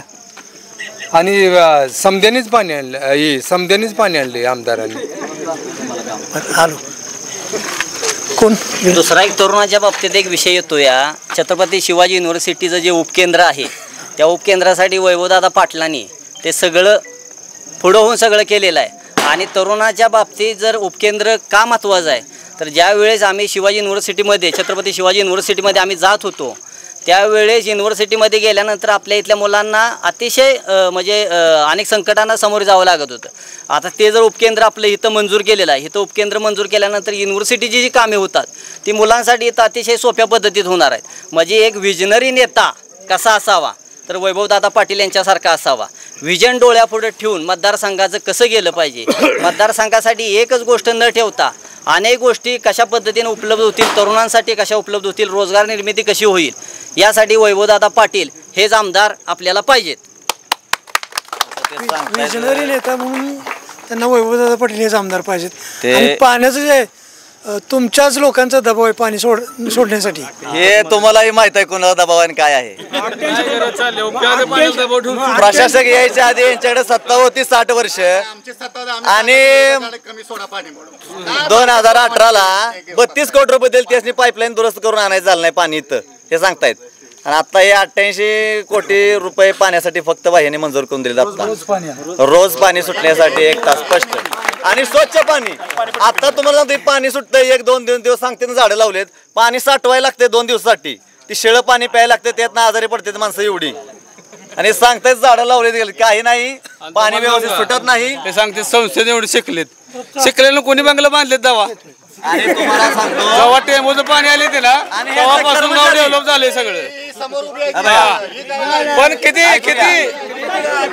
आणि समध्यानेच पाणी आणलं, हे समध्यानेच पाणी आणले आमदारांनी। दुसरा एक तरुणाच्या बाबतीत एक विषय येतो या छत्रपती शिवाजी यूनिव्हर्सिटीचं जे उपकेंद्र आहे त्या उपकेंद्रासाठी वैभव दादा पाटलांनी ते सगळं पुढं होऊन सगळं केलेलं आहे। आणि तरुणाच्या बाबतीत जर उपकेंद्र का महत्त्वाचं आहे तर ज्यावेळेस आम्ही शिवाजी यूनिव्हर्सिटीमध्ये छत्रपती शिवाजी यूनिव्हर्सिटीमध्ये आम्ही जात होतो त्यावेळेस युनिव्हर्सिटीमध्ये गेल्यानंतर आपल्या इथल्या मुलांना अतिशय म्हणजे अनेक संकटांना सामोरं जावं लागत होतं। आता ते जर उपकेंद्र आपलं इथं मंजूर केलेलं आहे, इथं उपकेंद्र मंजूर केल्यानंतर युनिव्हर्सिटीची जी कामे होतात ती मुलांसाठी इथं अतिशय सोप्या पद्धतीत होणार आहेत। म्हणजे एक विजनरी नेता कसा असावा तर वैभवदादा पाटील यांच्यासारखा असावा, विजन डोळ्यापुढे ठेवून मतदारसंघाचं कसं गेलं पाहिजे, मतदारसंघासाठी एकच गोष्ट न ठेवता अनेक गोष्टी कशा पद्धतीने उपलब्ध होतील, तरुणांसाठी कशा उपलब्ध होतील, रोजगार निर्मिती कशी होईल, यासाठी वैभवदादा पाटील हेच आमदार आपल्याला पाहिजेत। विजनरी नेता म्हणून त्यांना वैभवदादा पाटील हेच आमदार पाहिजेत। आणि पाण्याचं जे आहे तुमच्याच लोकांचा दबाव आहे पाणी सोड सोडण्यासाठी, हे तुम्हालाही माहित आहे कोणाचा दबाव आणि काय आहे। प्रशासक यायच्या आधी यांच्याकडे सत्ता होती साठ वर्ष आणि दोन हजार अठरा ला बत्तीस कोटी रुपये दिले त्यासनी पाईपलाईन दुरुस्त करून आणायचं झालं नाही पाणी इथं, हे सांगतायत। आणि आता हे अठ्ठ्याऐंशी कोटी रुपये पाण्यासाठी फक्त बाह्याने मंजूर करून दिले जातात, रोज पाणी सुटण्यासाठी एक तास स्पष्ट आणि स्वच्छ पाणी। आता तुम्हाला सांगते पाणी सुटतंय एक दोन दिवस सांगते ना, झाडं लावलेत पाणी साठवायला लागते दोन दिवसासाठी, ती शेळं पाणी प्यायला लागते त्यात ना आजारी पडते माणसं एवढी, आणि सांगतायच झाडं लावलेत गेले काही नाही, पाणी व्यवस्थित सुटत नाही ते सांगते। संस्थेने एवढे शिकलेत, शिकलेलं कोणी बंगला बांधलेत दवा, आणि तुम्हाला सांगतो जेव्हा टेंबूचं पाणी आले तिला तेव्हापासून गाव डेव्हलप झाले सगळं, पण किती किती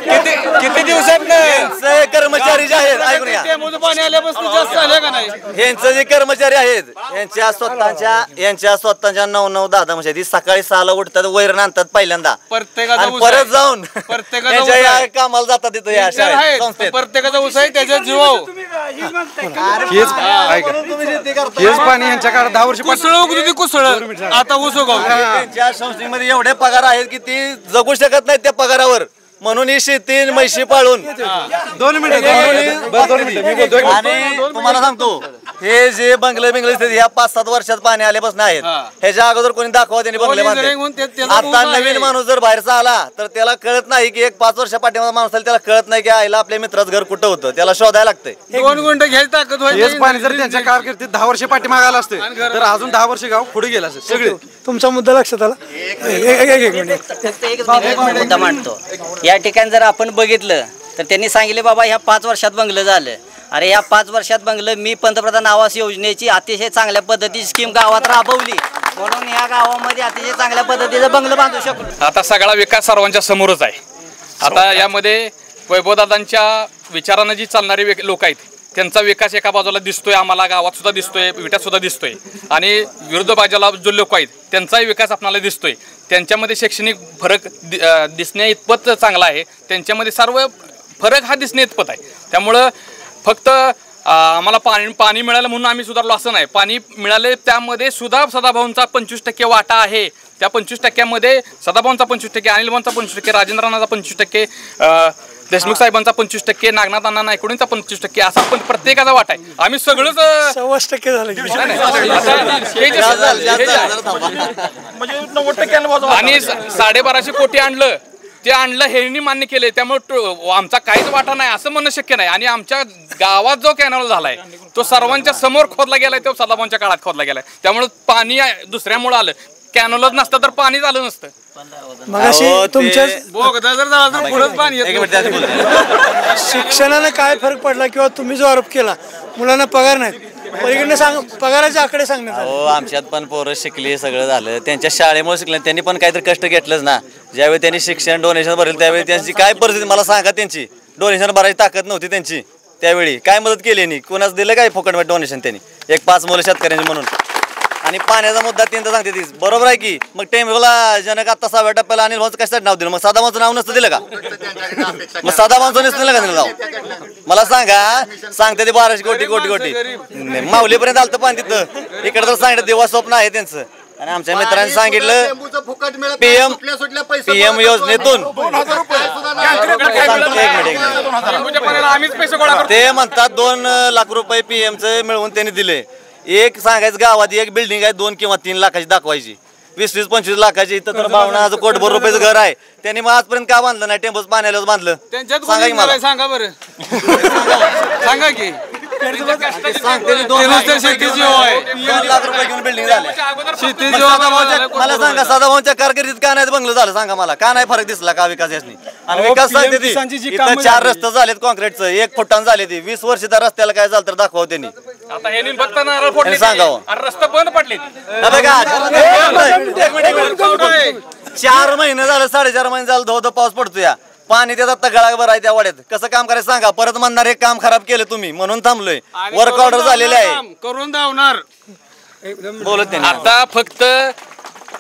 किती किती दिवसात कर्मचारी जे आहेत, ऐकून घ्या, यांचे जे कर्मचारी आहेत यांच्या स्वतःच्या यांच्या स्वतःच्या नऊ नऊ दादा म्हणजे ती सकाळी सहाला उठतात, वैरण आणतात पहिल्यांदा, आणि परत जाऊन प्रत्येकाच्या कामाला जातात तिथे या संस्थेत, प्रत्येकाचा उसाई त्याच्या जीवावर. हेच पाणी यांच्या कार दहा वर्ष कुसळ उगवली, कुसळ आता ऊस उगवली. त्यांच्या संस्थेमध्ये एवढे पगार आहेत की ती जगू शकत नाही त्या पगारावर, म्हणून ही शेती म्हशी पाळून. दोन मिनिट आणि तुम्हाला सांगतो, हे जे बंगले बिंगले ह्या पाच सात वर्षात पाणी आल्यापासून आहेत, ह्याच्या अगोदर कोणी दाखवा त्यांनी बंगले बांधले. आता नवीन माणूस जर बाहेरचा आला तर त्याला कळत नाही की एक पाच वर्ष पाठीमागचा माणूस आला, त्याला कळत नाही की आईला आपल्या मित्राचं घर कुठं होतं, त्याला शोधायला लागतंय. दोन गुंड घ्यायची ताकद व्हायची. पाणी जर त्यांच्या कारकिर्दीत दहा वर्ष पाठीमागे आलं असतं तर अजून दहा वर्ष गाव पुढे गेला असतं. सगळे तुमचा मुद्दा लक्षात आला. मुद्दा मांडतो या ठिकाणी जर आपण बघितलं तर त्यांनी सांगितले बाबा ह्या पाच वर्षात बंगलं झालं. अरे ह्या पाच वर्षात बंगलं मी पंतप्रधान आवास योजनेची अतिशय चांगल्या पद्धतीची स्कीम गावात राबवली, म्हणून ह्या गावामध्ये अतिशय चांगल्या पद्धतीचं बंगलं बांधू शकलो. आता सगळा विकास सर्वांच्या समोरच आहे. आता यामध्ये वैभवदादांच्या विचारानं जी चालणारी लोक आहेत त्यांचा विकास एका बाजूला दिसतोय, आम्हाला गावात सुद्धा दिसतोय, विटात सुद्धा दिसतोय, आणि विरुद्ध बाजूला जो लोक आहेत त्यांचाही विकास आपल्याला दिसतोय. त्यांच्यामध्ये शैक्षणिक फरक दिसणे इतपत चांगला आहे, त्यांच्यामध्ये सर्व फरक हा दिसणे इतपत आहे. त्यामुळं फक्त आम्हाला पाणी पाणी मिळालं म्हणून आम्ही सुधारलो असं नाही. पाणी मिळाले त्यामध्ये सुद्धा सदाभाऊंचा पंचवीस टक्के वाटा आहे. त्या पंचवीस टक्क्यामध्ये सदाभाऊंचा पंचवीस टक्के अनिल भाऊंचा पंचवीस टक्के राजेंद्र अन्नाचा पंचवीस टक्के देशमुख साहेबांचा पंचवीस टक्के नागनाथ अण्णा नायकोडींचा पंचवीस टक्के असा पण प्रत्येकाचा वाटा आहे. आम्ही सगळंच सव्वास टक्के झालं आणि साडेबाराशे कोटी आणलं, ते आणलं हे मान्य केले, त्यामुळे आमचा काहीच वाटा नाही असं म्हणणं शक्य नाही. आणि आमच्या गावात जो कॅनॉल झालाय तो सर्वांच्या समोर खोदला गेलाय, तो सदाभाऊंच्या काळात खोदला गेलाय. त्यामुळे पाणी दुसऱ्यामुळे आलं, कॅनॉलच नसतं तर पाणी झालं नसतं. शिक्षणाला काय फरक पडला किंवा तुम्ही जो आरोप केला मुलांना पगार नाही, पगाराचे आकडे सांगण्यात आले. हो, आमच्यात पण पोरं शिकली, सगळं झालं, त्यांच्या शाळेमुळे शिकले, त्यांनी पण काहीतरी कष्ट घेतलंच ना. ज्यावेळी त्यांनी शिक्षण डोनेशन भरलं त्यावेळी त्यांची काय परिस्थिती मला सांगा. त्यांची डोनेशन भरायची ताकद नव्हती त्यांची, त्यावेळी काय मदत केली, कोणाच दिलं काय फुकट डोनेशन त्यांनी, एक पाच मुलं शेतकऱ्यांची म्हणून. आणि पाण्याचा मुद्दा त्यांना सांगते तीच बरोबर आहे की मग टेम्पोला जनक आता सहाव्या टप्प्याला अनिल भाऊचं कशासाठी नाव दिलं, मग सदाभाऊचं नाव नसतं दिलं का, मग सदाभाऊचं नसतं दिलं का त्यांना नाव? मला सांगा, सांगते ते बाराशे कोटी कोटी कोटी माऊलीपर्यंत आलं पाणी तिथं, इकडे तर सांगितलं देवा स्वप्न आहे त्यांचं. आणि आमच्या मित्रांनी सांगितलं पीएम पीएम योजनेतून ते म्हणतात दोन लाख रुपये पीएमचं मिळवून त्यांनी दिले. एक सांगायचं गावात एक बिल्डिंग आहे दोन किंवा तीन लाखाची दाखवायची, वीस वीस पंचवीस लाखाची. इथं तर भावना आज कोटभर रुपयाचं घर आहे, त्यांनी मग आजपर्यंत का बांधलं नाही? टेम्पोच पाण्यालाच बांधलं. सांगा बरं, सांगा की मला सांगा सदाभाऊंच्या कारकिर्दीत का नाही बंगलं झालं? सांगा मला, का नाही फरक दिसला का विकास यासनी? आणि विकास इथं चार रस्ते झालेत कॉन्क्रीटचं, एक फुटान झाले ते, वीस वर्ष त्या रस्त्याला काय झालं तर दाखवा त्यांनी. आता हे फक्त नारळ फोडले, रस्ते बंद पडले. चार महिने झालं, साडेचार महिने झालं धो पाऊस पडतो, या पाणी त्याचा तगडाभर आहे त्या वाड्यात, कसं काम करायचं सांगा? परत म्हणणार एक काम खराब केलं तुम्ही म्हणून थांबलोय, वर्क ऑर्डर झालेले आहे करून धावणार बोलत. आता फक्त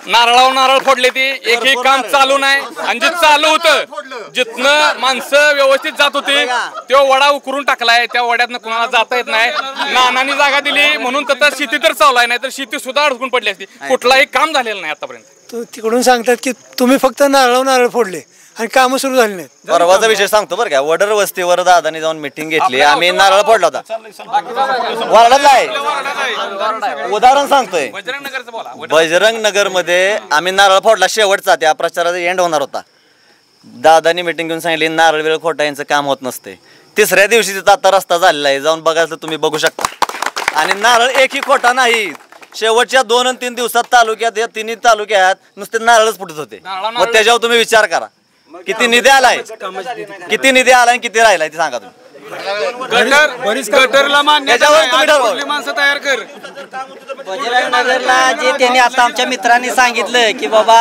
नारळावर नारळ फोडले, ते एकही काम चालू नाही. आणि जे चालू होतं जिथनं माणसं व्यवस्थित जात होती तो वडा उकरून टाकलाय, त्या वड्यातनं कुणाला जाता येत नाही. नानांनी जागा दिली म्हणून तर शेती तर चालू आहे, नाही तर शेती सुद्धा अडकून पडली असती. कुठलाही काम झालेलं नाही आतापर्यंत. तिकडून सांगतात की तुम्ही फक्त नारळावर नारळ फोडले आणि कामं सुरू झाली नाही. परवाचा विषय सांगतो बरं का, वडर वस्तीवर दादानी जाऊन मिटिंग घेतली, आम्ही नारळ फोडला होता वार्डातला आहे. उदाहरण सांगतोय, बजरंग नगर मध्ये आम्ही नारळ फोडला, शेवटचा त्या प्रचाराचा एंड होणार होता. दादानी मिटिंग घेऊन सांगितली नारळ वेळ खोटा यांचं काम होत नसते. तिसऱ्या दिवशी तिथं आता रस्ता झालेला आहे, जाऊन बघायचं तुम्ही बघू शकता. आणि नारळ एकही खोटा नाही. शेवटच्या दोन आणि तीन दिवसात तालुक्यात या तिन्ही तालुक्यात नुसते नारळच फुटत होते. मग त्याच्यावर तुम्ही विचार करा, किती निधी आलाय, किती निधी आलाय, किती राहिलाय ते सांगा तुम्ही. गटर गटरला मान्यता नाही, माणसं तयार कर। वज्रधारीनगरला जे त्यांनी आता आमच्या मित्रांनी सांगितलं की बाबा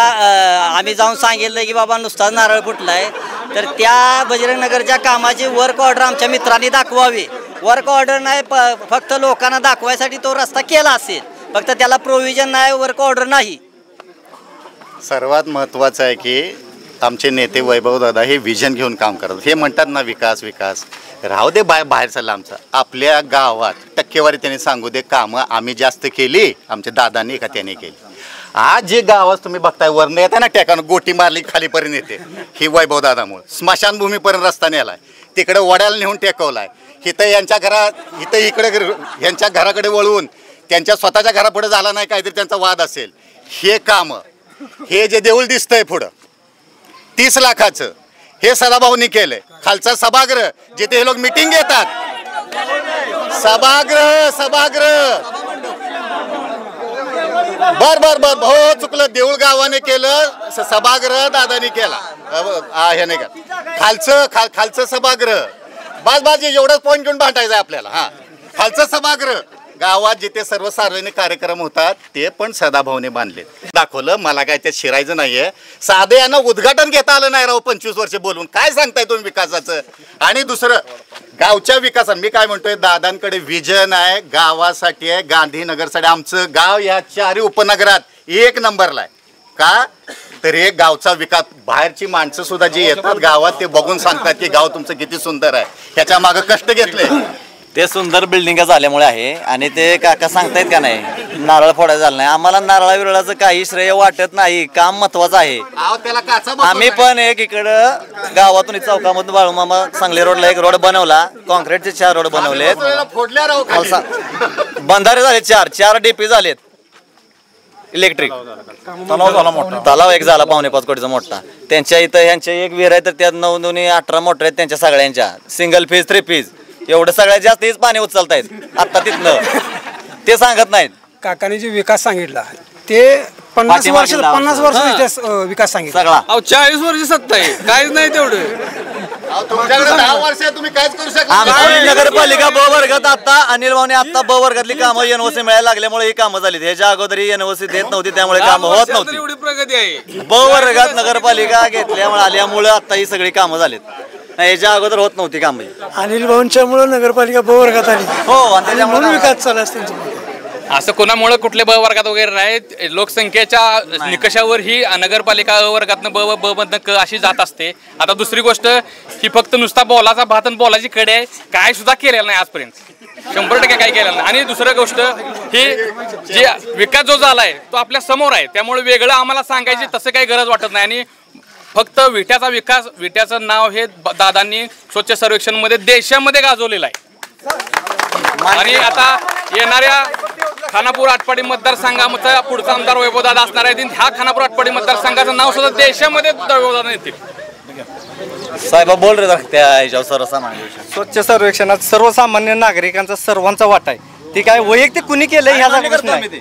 आम्ही जाऊन सांगितलं की बाबा नुसताच नारळ फुटलाय, तर त्या वज्रनगरच्या कामाची वर्क ऑर्डर आमच्या मित्रांनी दाखवावी। वर्क ऑर्डर नाही फक्त लोकांना दाखवायसाठी तो रस्ता केला असेल, फक्त त्याला प्रोव्हिजन नाही, वर्क ऑर्डर नाही। सर्वात महत्त्वाचं आहे की आमचे नेते वैभव दादा हे विजन घेऊन काम करतात। हे म्हणतात ना विकास विकास, राहू दे बाहेर बाहेर चालला आमचा, आपल्या गावात टक्केवारी त्यांनी सांगू दे, कामं आम्ही जास्त केली आमच्या दादांनी का त्याने केली। आज जे गावात तुम्ही बघताय वरनं येताना टेकानं गोटी मारली खालीपर्यंत येते, ही वैभव दादामुळे स्मशानभूमीपर्यंत रस्ता नेला, तिकडे वड्याला नेऊन टेकवला आहे, इथं यांच्या घरा इथं इकडे यांच्या घराकडे वळवून त्यांच्या स्वतःच्या घरापुढे झाला नाही काहीतरी त्यांचा वाद असेल। हे कामं हे जे देऊळ दिसतंय पुढं तीस लाखाचं हे सदाभाऊनी केलंय। खालचं सभागृह जिथे हे लोक मीटिंग घेतात, सभागृह सभागृह बर बर बर हो चुकलं, देऊळ गावाने केलं, सभागृह दादानी केला, हे नाही का खालचं खाल खालचं सभागृह बस बस एवढंच पॉईंट घेऊन भांडायचं आहे आपल्याला। हां खालचं सभागृह गावात जिथे सर्व सार्वजनिक कार्यक्रम होतात ते पण सदाभाऊने बांधले, दाखवलं मला काय त्यात शिरायचं नाहीये। साधे यांना उद्घाटन घेता आलं नाही राव, पंचवीस वर्ष बोलून काय सांगताय तुम्ही विकासाचं। आणि दुसरं गावच्या विकासात मी काय म्हणतोय, दादांकडे विजन आहे, गावासाठी आहे, गांधीनगरसाठी। आमचं गाव या चारही उपनगरात एक नंबरला आहे का, तर हे गावचा विकास बाहेरची माणसं सुद्धा जी येतात गावात ते बघून सांगतात की गाव तुमचं किती सुंदर आहे, त्याच्या मागे कष्ट घेतले। ते सुंदर बिल्डिंग झाल्यामुळे आहे, आणि ते काका सांगतायत का नाही नारळ फोडायचं झालं नाही, आम्हाला नारळा विरळाचं काही श्रेय वाटत नाही, काम महत्वाचं आहे। आम्ही पण एक इकडं गावातून चौकामधून बाळूमामा सांगली रोडला एक रोड बनवला, कॉन्क्रीटचे चार रोड बनवले, बंधारे झाले चार चार डीपी झालेत, इलेक्ट्रिक तलाव झाला मोठा, तलाव एक झाला पावणे पाच कोटीचा मोठा। त्यांच्या इथं यांच्या एक विहीर आहे तर त्यात नऊ दोन्ही अठरा मोटर आहेत त्यांच्या सगळ्यांच्या, सिंगल फेज थ्री फेज एवढं सगळ्यात जास्त हेच पाणी उचलतायत आता तिथनं, ते सांगत नाहीत। काकाने जे विकास सांगितला ते पन्नास वर्ष पन्नास वर्ष विकास सांगितला सगळा, अहो चाळीस वर्ष सत्ता आहे काहीच नाही तेवढं, नगरपालिका ब वर्गात आता अनिल भाऊने आता ब वर्गातली कामं एनओसी मिळायला लागल्यामुळे ही कामं झाली, ह्याच्या अगोदर एनओसी देत नव्हती त्यामुळे कामं होत नव्हती। एवढी प्रगती आहे ब वर्गात नगरपालिका घेतल्यामुळे आल्यामुळे आता ही सगळी कामं झालीत, याच्या अगोदर होत नव्हती कामे। अनिल भाऊंच्यामुळे नगरपालिका ब वर्गात आली हो, त्यामुळे विकास चालू असतो। असं कोणामुळे कुठले ब वर्गात वगैरे नाही, लोकसंख्येच्या निकषावर ही नगरपालिका अ वर्गातनं ब ब मधनं क अशी जात असते। आता दुसरी गोष्ट ही फक्त नुसता बॉलाचा भात आणि बॉलाची कडे आहे, काय सुद्धा केलेलं नाही आजपर्यंत, शंभर टक्के काय केलेलं नाही। आणि दुसरं गोष्ट ही जे विकास जो झालाय तो आपल्या समोर आहे, त्यामुळे वेगळं आम्हाला सांगायची तसं काही गरज वाटत नाही। आणि फक्त विट्याचा विकास, विट्याचं नाव हे दादांनी स्वच्छ सर्वेक्षण मध्ये देशामध्ये गाजवलेलं आहे। आणि आता येणाऱ्या खानापूर आटपाडी मतदारसंघाचा पुढचा आमदार वैभव दादा असणार आहे, ह्या खानापूर आटपाडी मतदारसंघाचं नाव सुद्धा देशामध्ये वैभव दादा येतील। साहेब बोल रे त्या सर्वसामान्य स्वच्छ सर्वेक्षणात सर्वसामान्य नागरिकांचा सर्वांचा वाटा आहे, ती काय वैयक्तिक कुणी केलं ह्याचा प्रश्न नाही,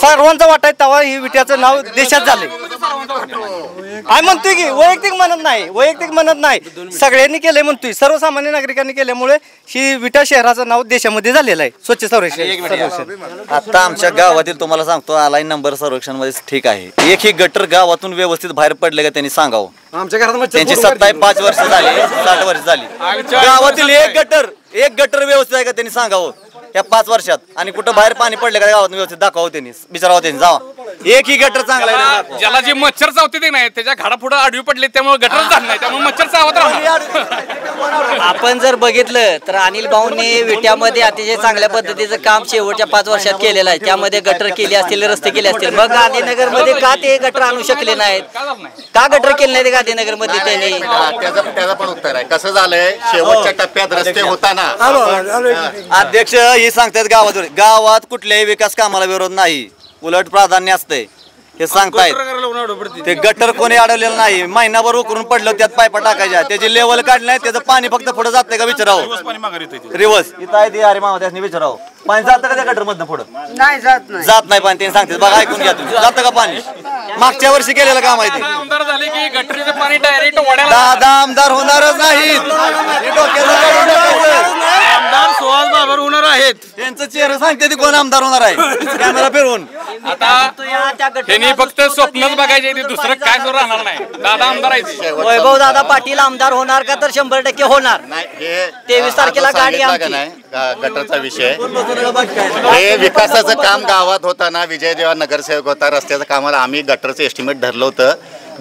सर्वांचा वाटा आहे, तेव्हा ही विट्याचं नाव देशात झाले। आय म्हणतोय की वैयक्तिक म्हणत नाही, वैयक्तिक म्हणत नाही, सगळ्यांनी केले म्हणतोय, सर्वसामान्य नागरिकांनी केल्यामुळे ही विटा शहराचं नाव देशामध्ये झालेलं आहे स्वच्छ सर्वेक्षण। आता आमच्या गावातील तुम्हाला सांगतो आलाय नंबर सर्वेक्षण मध्ये ठीक आहे, एक ही गटर गावातून व्यवस्थित बाहेर पडले का त्यांनी सांगावं। आमच्या घरात त्यांची सत्ता आहे पाच वर्ष झाली, साठ वर्ष झाली, गावातील एक गटर एक गटर व्यवस्थित आहे का त्यांनी सांगावं या पाच वर्षात। आणि कुठं बाहेर पाणी पडले का गावातून व्यवस्थित दाखवावं त्यांनी, विचारावं त्यांनी जावा एक ही गटर चांगला, ज्याला जे मच्छर चावते ते नाही त्याच्या घाडापुढे आडवी पडले त्यामुळे गटर चालत नाही, त्यामुळे मच्छर चावत राहतो। आपण जर बघितलं तर अनिल भाऊंनी विट्यामध्ये अतिशय चांगल्या पद्धतीचं काम शेवटच्या पाच वर्षात केलेलं आहे, त्यामध्ये गटर केली असतील, रस्ते केले असतील। मग गांधीनगरमध्ये का ते गटर आणू शकले नाहीत, का गटर केले नाही ते गांधीनगरमध्ये त्यांनी, त्याचं पण उत्तर आहे। कसं झालंय शेवटच्या टप्प्यात रस्ते होताना अध्यक्ष हे सांगतात गावात गावात कुठल्याही विकास कामाला विरोध नाही, उलट प्राधान्य असते हे सांगतायत। ते गटर कोणी अडवलेलं नाही, महिनाभर उकरून पडलं त्यात पायपा टाकायच्या, त्याची लेवल काढलंय, त्याचं पाणी फक्त पुढे जाते का विचारावं, रिव्हर्स इथं आहे ते अरे मामा त्याने विचारावं पाणी जातं का त्या गटर मधनं पुढं, नाही जात नाही जात नाही पाणी त्यांनी सांगते बघा ऐकून घ्या तुम्ही, जातं का पाणी मागच्या वर्षी केलेलं काम आहे ते। आमदार झाले की गटरीचं पाणी डायरेक्ट दादा आमदार होणारच नाहीत, चेहरा सांगते कोण आमदार होणार आहे कॅमेरा फिरवून। आता फक्त स्वप्नच बघायचे, दुसरं काय राहणार नाही। दादा आमदार आहे, वैभव दादा पाटील आमदार होणार का? तर शंभर टक्के होणार। तेवीस तारखेला गाडी आमची गटाचा विषय, हे विकासाचं काम गावात होताना विजय जेव्हा नगरसेवक होता रस्त्याचं कामाला आम्ही गटरचं एस्टिमेट धरलं होतं।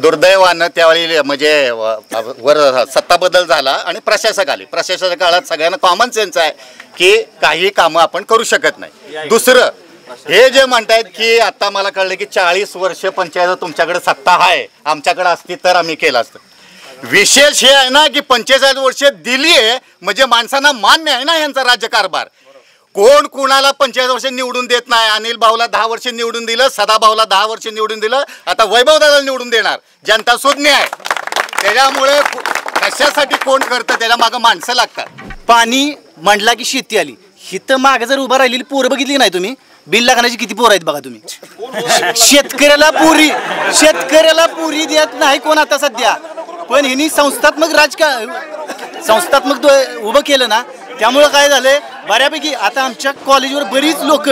दुर्दैवानं त्यावेळी म्हणजे वर सत्ता बदल झाला आणि प्रशासक आले, प्रशासकाच्या काळात सगळ्यांना कॉमन सेन्स आहे की काही कामं आपण करू शकत नाही। दुसरं हे जे म्हणतात की आता मला कळलं की चाळीस वर्ष पंचायत तुमच्याकडे सत्ता आहे, आमच्याकडे असती तर आम्ही केलं असतं। विशेष हे आहे ना की पंचेचाळीस वर्ष दिली आहे म्हणजे माणसांना मान्य आहे ना यांचा राज्यकारभार। कोण कोणाला पंचेचाळीस वर्ष निवडून देत नाही। अनिल भाऊला दहा वर्ष निवडून दिलं, सदाभाऊला दहा वर्ष निवडून दिलं, आता वैभवदादाला निवडून देणार। जनता सुज्ञ आहे, त्याच्यामुळे कशासाठी कोण करतं त्याच्या मागं माणसं लागतात। पाणी म्हणला की शेती आली, हिथं मागं जर उभा राहिलेली पोरं बघितली नाही तुम्ही? बिल लागण्याची किती पोरं आहेत बघा तुम्ही। शेतकऱ्याला पुरी शेतकऱ्याला पुरी देत नाही कोण आता सध्या। पण हिनी संस्थात्मक राजकारण संस्थात्मक उभं केलं ना, त्यामुळे काय झाले बऱ्यापैकी आता आमच्या कॉलेजवर बरीच लोक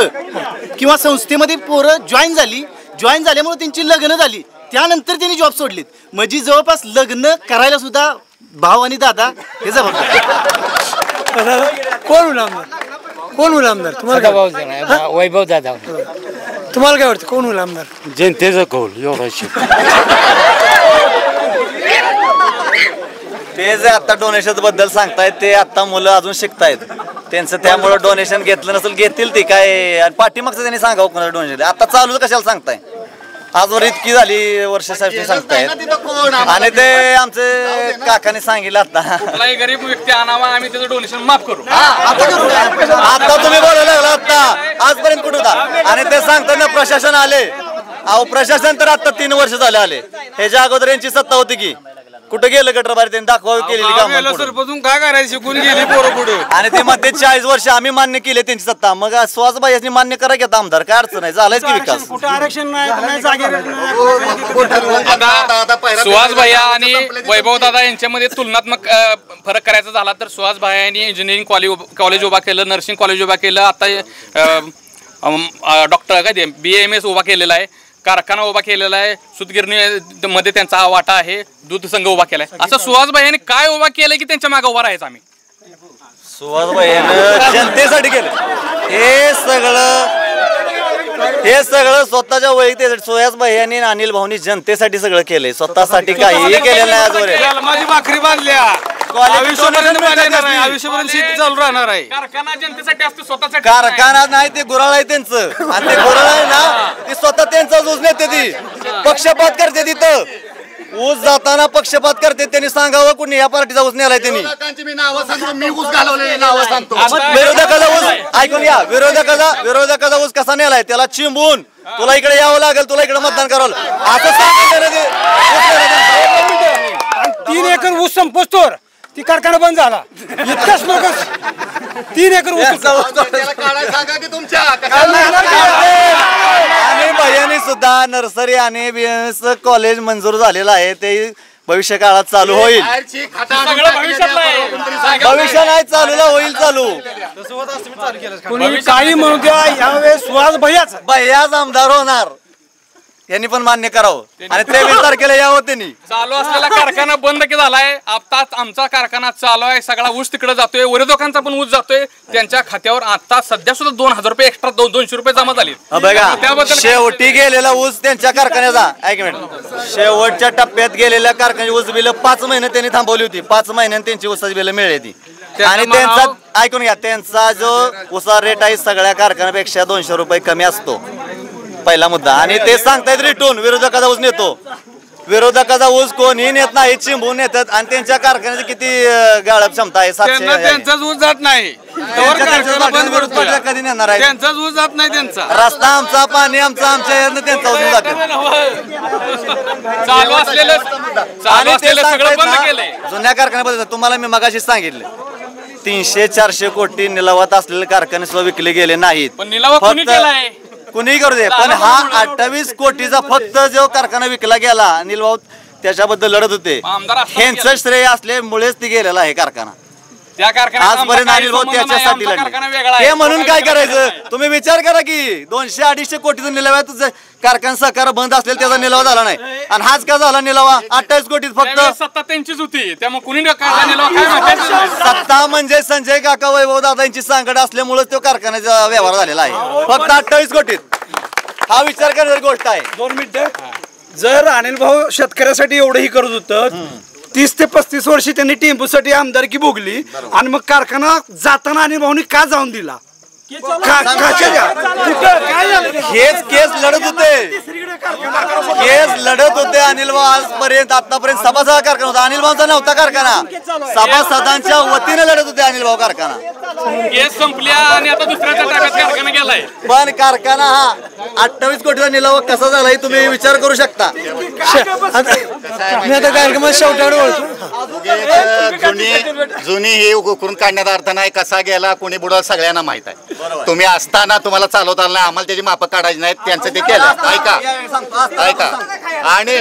किंवा संस्थेमध्ये पोरं जॉईन झाली, जॉईन झाल्यामुळे त्यांची लग्न झाली, त्यानंतर त्यांनी जॉब सोडलीत। म्हणजे जवळपास लग्न करायला सुद्धा भाऊ आणि दादा हे जबाबदार। कोण होईल आमदार? कोण होईल आमदार? तुम्हाला वैभव दादा। तुम्हाला काय वाटतं कोण होईल आमदार? जनतेचं कौल एवढं ते जे आता डोनेशन बद्दल सांगतायत ते आता मुलं अजून शिकतायत त्यांचं, त्यामुळे डोनेशन घेतलं नसेल, घेतील ते काय। आणि पाठीमागचं त्यांनी सांगावं कोणाला डोनेशन आता चालू कशाला सांगताय? आजवर इतकी झाली वर्ष साहेब सांगतायत आणि ते आमचे काकाने सांगितलं आता कुठलाही गरीब व्यक्ती आणावा, आम्ही त्याचं डोनेशन माफ करू। आता तुम्ही बोलायला लागला आता, आजपर्यंत कुठं होता? आणि ते सांगताना प्रशासन आले, अहो प्रशासन तर आता तीन वर्ष झाले आले, ह्याच्या अगोदर यांची सत्ता होती की कुठे गेलं? गटरबारी त्यांनी दाखवावी केलेली कामं सरपंचून काय करायचं शिकून गेली पोरं पुढे। आणि ते मध्ये चाळीस वर्ष आम्ही मान्य केले त्यांची सत्ता, मग सुहास बाईंनी मान्य करा की आता आमदार काय अडचण नाही, झालंच की विकास। कुठं आरक्षण नाही, जागेवर नाही। सुहास बाई आणि वैभव दादा यांच्यामध्ये तुलनात्मक फरक करायचा झाला तर सुहास बाई यांनी इंजिनिअरिंग कॉलेज कॉलेज उभा केलं, नर्सिंग कॉलेज उभा केलं, आता डॉक्टर काय बी एम एस उभा केलेला आहे, कारखाना उभा केलेला आहे, सूतगिरणी मध्ये त्यांचा वाटा आहे, दूध संघ उभा केलाय। असं सुहास भाईने काय उभा केलं की त्यांच्या मागे उभा राहायचं आम्ही? सुहास भाईने जनतेसाठी केलं हे सगळं, हे सगळं स्वतःच्या वैयक्तिक सुहास भाई आणि अनिल भाऊनी जनतेसाठी सगळं केलंय, स्वतःसाठी काहीही केलेलं नाही आजवर। माझी भाकरी बांधल्या कारखाना नाही ते गुराळ आहे त्यांचं, आणि ते गुराळ आहे ना ते स्वतः त्यांचा ऊस नेते, ती पक्षपात करते, तिथं ऊस जाताना पक्षपात करते। त्यांनी सांगावं कुणी या पार्टीचा ऊस नेलाय त्यांनी। विरोधकाला ऊस ऐकून घ्या, विरोधकाला विरोधकाचा ऊस कसा नेलाय त्याला चिंबून तुला इकडे यावं लागेल, तुला इकडे मतदान करावं असं सांगितलं। तीन एकर ऊस संपतो ती कारखाना बंद झाला, इतकंच लोक तीन एकर ऊस आणि भैयानी सुद्धा नर्सरी आणि बीएमएस कॉलेज मंजूर झालेलं आहे, ते भविष्य काळात चालू होईल। भविष्य नाही चालू होईल चालू काही म्हणून द्या, यावेळेस सुहास भैयाच भैयाच आमदार होणार, यांनी पण मान्य करावं। आणि तेवीस तारखेला यावं त्यांनी। चालू असलेला कारखाना बंद की झालाय, आता आमचा कारखाना चालू आहे, सगळा ऊस तिकडे जातोय, विरोधकांचा पण ऊस जातोय त्यांच्या खात्यावर। आता सध्या सुद्धा दोन हजार रुपये एक्स्ट्रा दोनशे रुपये जमा झाले बघा, त्याबद्दल शेवटी गेलेला ऊस त्यांच्या कारखान्याचा एक मिनिट शेवटच्या टप्प्यात गेलेल्या कारखान्याची ऊस बिल पाच महिने त्यांनी थांबवली होती, पाच महिन्याने त्यांची ऊसाची बिल मिळेल ती। आणि त्यांचा ऐकून घ्या, त्यांचा जो ऊसा रेट आहे सगळ्या कारखान्यापेक्षा दोनशे रुपये कमी असतो, पहिला मुद्दा। आणि ते सांगतायत रिटून विरोधकाचा ऊस नेतो, विरोधकाचा ऊस कोणीही नेत नाही, चिंबून नेतात। आणि त्यांच्या कारखान्याची किती गाळप क्षमता आहे, त्यांचाच ऊस जात नाही, कधी नेणार आहे त्यांचाच ऊस जात नाही। त्यांचा रस्ता आमचा, पाणी आमचं, आमच्या यातनं त्यांचा ऊस जातो। आणि ते सांगतायत जुन्या कारखान्याबद्दल तुम्हाला मी मगाशीच सांगितलं, तीनशे चारशे कोटी निलावात असलेले कारखाने सुद्धा विकले गेले नाहीत, फक्त कुणीही करू दे। पण हा अठ्ठावीस कोटीचा फक्त जो कारखाना विकला गेला, अनिल भाऊ त्याच्याबद्दल लढत होते, ह्यांचं श्रेय असल्यामुळेच ती गेलेला आहे कारखाना। त्या कारखान्यात आजपर्यंत अनिल भाऊ त्याच्यासाठी लढले, हे म्हणून काय करायचं? तुम्ही विचार करा की दोनशे अडीचशे कोटीचा निलाव्यात कारखाना सहकार बंद असलेला त्याचा निलावा झाला नाही, आणि हाच का झाला निलावा? अठ्ठावीस कोटीत फक्त. सत्ता त्यांचीच होती त्यामुळे कुणी निलावा काय म्हणतात, सत्ता म्हणजे संजय काका वैभव दादांची सांगड असल्यामुळे तो कारखान्याचा व्यवहार झालेला आहे फक्त अठ्ठावीस कोटीत. हा विचार करणारी गोष्ट आहे. दोन मिनिटं. जर अनिल भाऊ शेतकऱ्यासाठी एवढंही करत होतं, तीस ते पस्तीस वर्षी त्यांनी टेम्पूसाठी आमदारकी भोगली, आणि मग कारखाना जाताना अनिल भाऊनी का जाऊन दिला? हेच केस लढत होते, केस लढत होते अनिल भाऊ आजपर्यंत. आतापर्यंत सभासद कारखाना होता, अनिल भाऊचा नव्हता कारखाना, सभासदांच्या वतीने लढत होते अनिल भाऊ कारखाना. केस संपल्या आणि आता दुसऱ्याच्या ताब्यात कारखाना गेलाय. पण कारखाना हा अठ्ठावीस कोटीचा निलावा कसा झाला तुम्ही विचार करू शकता. मी आता कार्यक्रमात शेवटाकडे वळतो. जुनी हे उकरून काढण्याचा अर्थ नाही, कसा गेला कोणी बुडवला सगळ्यांना माहित आहे. तुम्ही असताना तुम्हाला चालवता आलं नाही, आम्हाला त्याची माप काढायची नाहीत, त्यांचं ते केलं. ऐका ऐका. आणि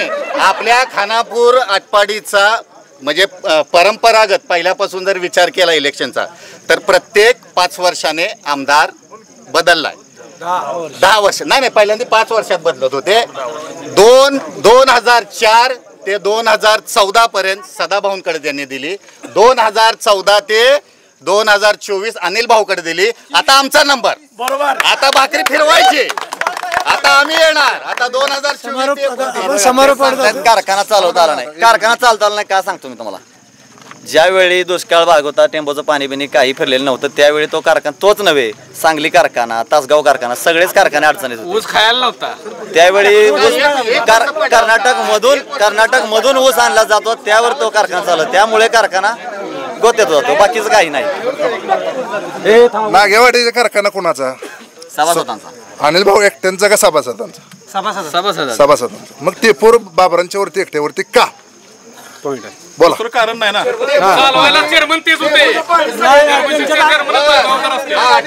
आपल्या खानापूर आटपाडीचा म्हणजे परंपरागत पहिल्यापासून जर विचार केला इलेक्शनचा, तर प्रत्येक पाच वर्षाने आमदार बदललाय. दहा वर्ष नाही नाही, पहिल्यांदा पाच वर्षात बदलत होते. दोन दोन हजार चार ते दोन हजार चौदा पर्यंत सदाभाऊंकडे त्यांनी दिली, दोन हजार चौदा ते दोन हजार चोवीस अनिल भाऊकडे दिली. आता आमचा नंबर बरोबर, आता भाकरी फिरवायची, आता आम्ही येणार. आता दोन हजार समारोप कारखाना चालवता आला नाही, कारखाना चालता आला नाही का सांगतो मी तुम्हाला. ज्यावेळी दुष्काळ भाग होता, टेम्पोचं पाणी बिणी काही फिरलेलं नव्हतं, त्यावेळी तो कारखाना, तोच नव्हे सांगली कारखाना, तासगाव कारखाना, सगळेच कारखाने अडचणीत होते. ऊस खायला नव्हता त्यावेळी. कर्नाटक मधून कर्नाटक मधून ऊस आणला जातो, त्यावर तो कारखाना चालतो, त्यामुळे कारखाना गोत्यात जातो, बाकीचं काही नाही. नागेवाडीचा कारखाना कोणाचा? सभासदांचा. अनिल भाऊ एकट्यांचा का सभासदांचा? सभासदांचा. मग ते पोर बाबरांच्या वरती एकट्यावरती का? बोला, दुसरं कारण नाही ना.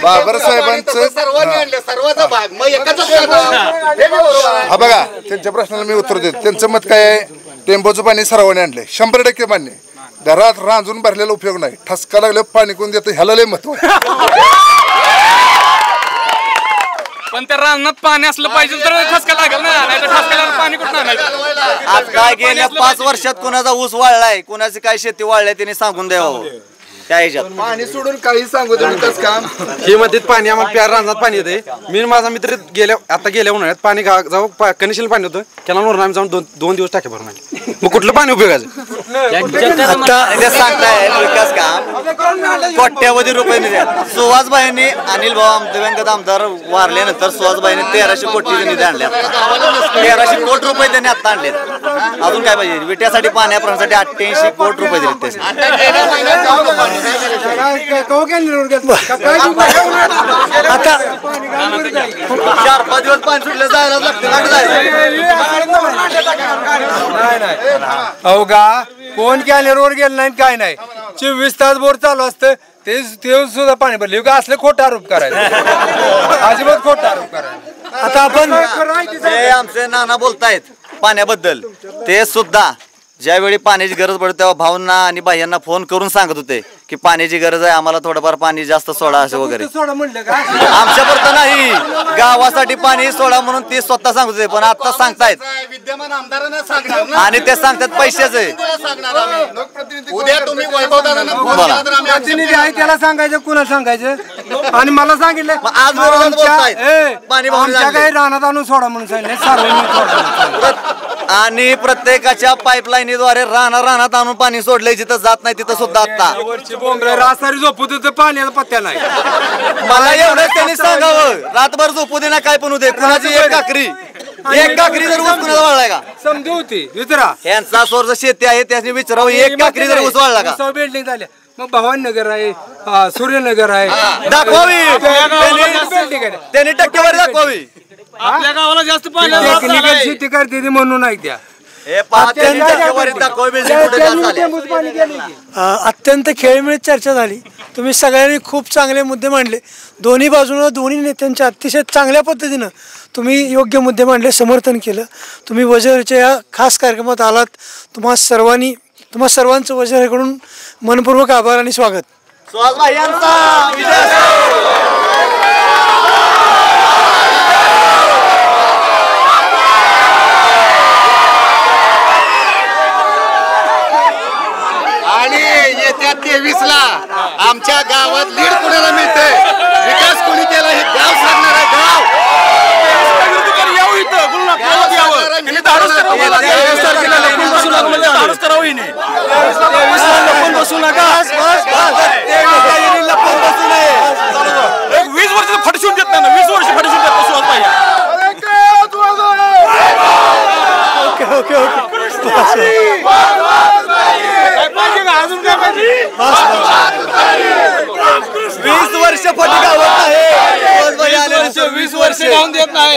बाबर साहेबांचं हा बघा, त्यांच्या प्रश्नाला मी उत्तर देतो. त्यांचं मत काय आहे? टेम्पोचं पाणी सर्वांनी आणले, शंभर टक्के मान्य. घरात रांजून भरलेला उपयोग नाही, ठसका लागले पाणी कोण देतो ह्याला लय महत्व. पण त्या रांजणात पाणी असलं पाहिजे तर ठसका लागेल ना, नाही तर ठसक्याला पाणी कुठं आणायचं? आज काय गेल्या पाच वर्षात कोणाचा ऊस वाढलाय, कोणाची काय शेती वाढलाय त्यांनी सांगून द्यावं. पाणी सोडून काही सांगू देत काम हे मध्येच पाणी आम्हाला प्यार रांजणात पाणी येते. मी माझा मित्र गेल्या आता गेल्या उन्हाळ्यात पाणी जाऊ कनेक्शन पाणी होतं त्याला नोर आम्ही जाऊन दोन दोन दिवस टाके भरून आले. मग कुठलं पाणी उपयोगाचं? आता सांगताय विकास काम कोट्यावधी रुपये निधी. सुहासबाईंनी अनिल भाऊ आमदार आमदार वारल्यानंतर सुहासबाईंनी तेराशे कोटी निधी आणले, तेराशे कोटी रुपये त्यांनी आता आणले. अजून काय पाहिजे? विट्यासाठी पाण्या प्रमाणासाठी अठ्ठ्याऐंशी कोटी रुपये दिले. अवघा कोण कॅनेरवर गेलं नाही काय नाही, चोवीस तास बोर चालू असतं, ते सुद्धा पाणी भरले का असले खोटा आरोप करायचं, अजिबात खोटा आरोप करायचं. आता आपण आमचे नाना बोलतायत पाण्याबद्दल, ते सुद्धा ज्यावेळी पाण्याची गरज पडते तेव्हा भाऊंना आणि बाह्यांना फोन करून सांगत होते की पाण्याची गरज आहे, आम्हाला थोडंफार पाणी जास्त सोडा असं वगैरे. आमच्या पुरतं नाही, गावासाठी पाणी सोडा म्हणून ते स्वतः सांगत होते. पण आता सांगतायत विद्यमान आमदारांना सांगणार, आणि ते सांगतात पैशाचे. उद्या तुम्ही प्रतिनिधी आहे त्याला सांगायचं, कुणा सांगायचं? आणि मला सांगितलं आज पाणी काही राहण्यात आणून सोडा म्हणून सांगितलं. आणि प्रत्येकाच्या पाईपलाईनद्वारे राहणार राहण्यात आणून पाणी सोडले, जिथं जात नाही तिथं सुद्धा. आता रासारी झोपू तिथं पाण्याचा पत्त्या नाही. मला एवढं त्यांनी सांगावं, रातभर झोपू दे ना काय पण होते, कुणाची एक काकरी एक काकरी जर ऊस कुणाला वाढलाय का समजू होती विचारा. यांचा सोर्स शेती आहे, त्याने विचारावं एक काकरी जर ऊस वाढला का? बिल्डिंग झाल्या मग भवानीनगर आहे, सूर्यनगर आहे, दाखवावी त्यांनी टक्केवारी दाखवावी. आपल्या गावाला जास्त पाणी शेती करते म्हणून नाही त्या अत्यंत खेळमिळीत चर्चा झाली. तुम्ही सगळ्यांनी खूप चांगले मुद्दे मांडले, दोन्ही बाजूनं दोन्ही नेत्यांच्या अतिशय चांगल्या पद्धतीनं तुम्ही योग्य मुद्दे मांडले, समर्थन केलं. तुम्ही वज्रधारीच्या या खास कार्यक्रमात आलात, तुम्हा सर्वांनी तुम्हा सर्वांचं वज्रधारीकडून मनपूर्वक आभार आणि स्वागत. सुहास भाई यांचा आणि येत्या तेवीस ला आमच्या गावात लीड कुणाला मिळते, विकास कोणी केला हे गाव सांगणार आहे. वीस वर्ष फटशून देत नाही ना, वीस वर्ष फटशून देत सुहास भाई. ओके ओके ओके अजून काय पाहिजे? वीस वर्ष फटकावत आहे, वीस वर्ष लावून देत नाही.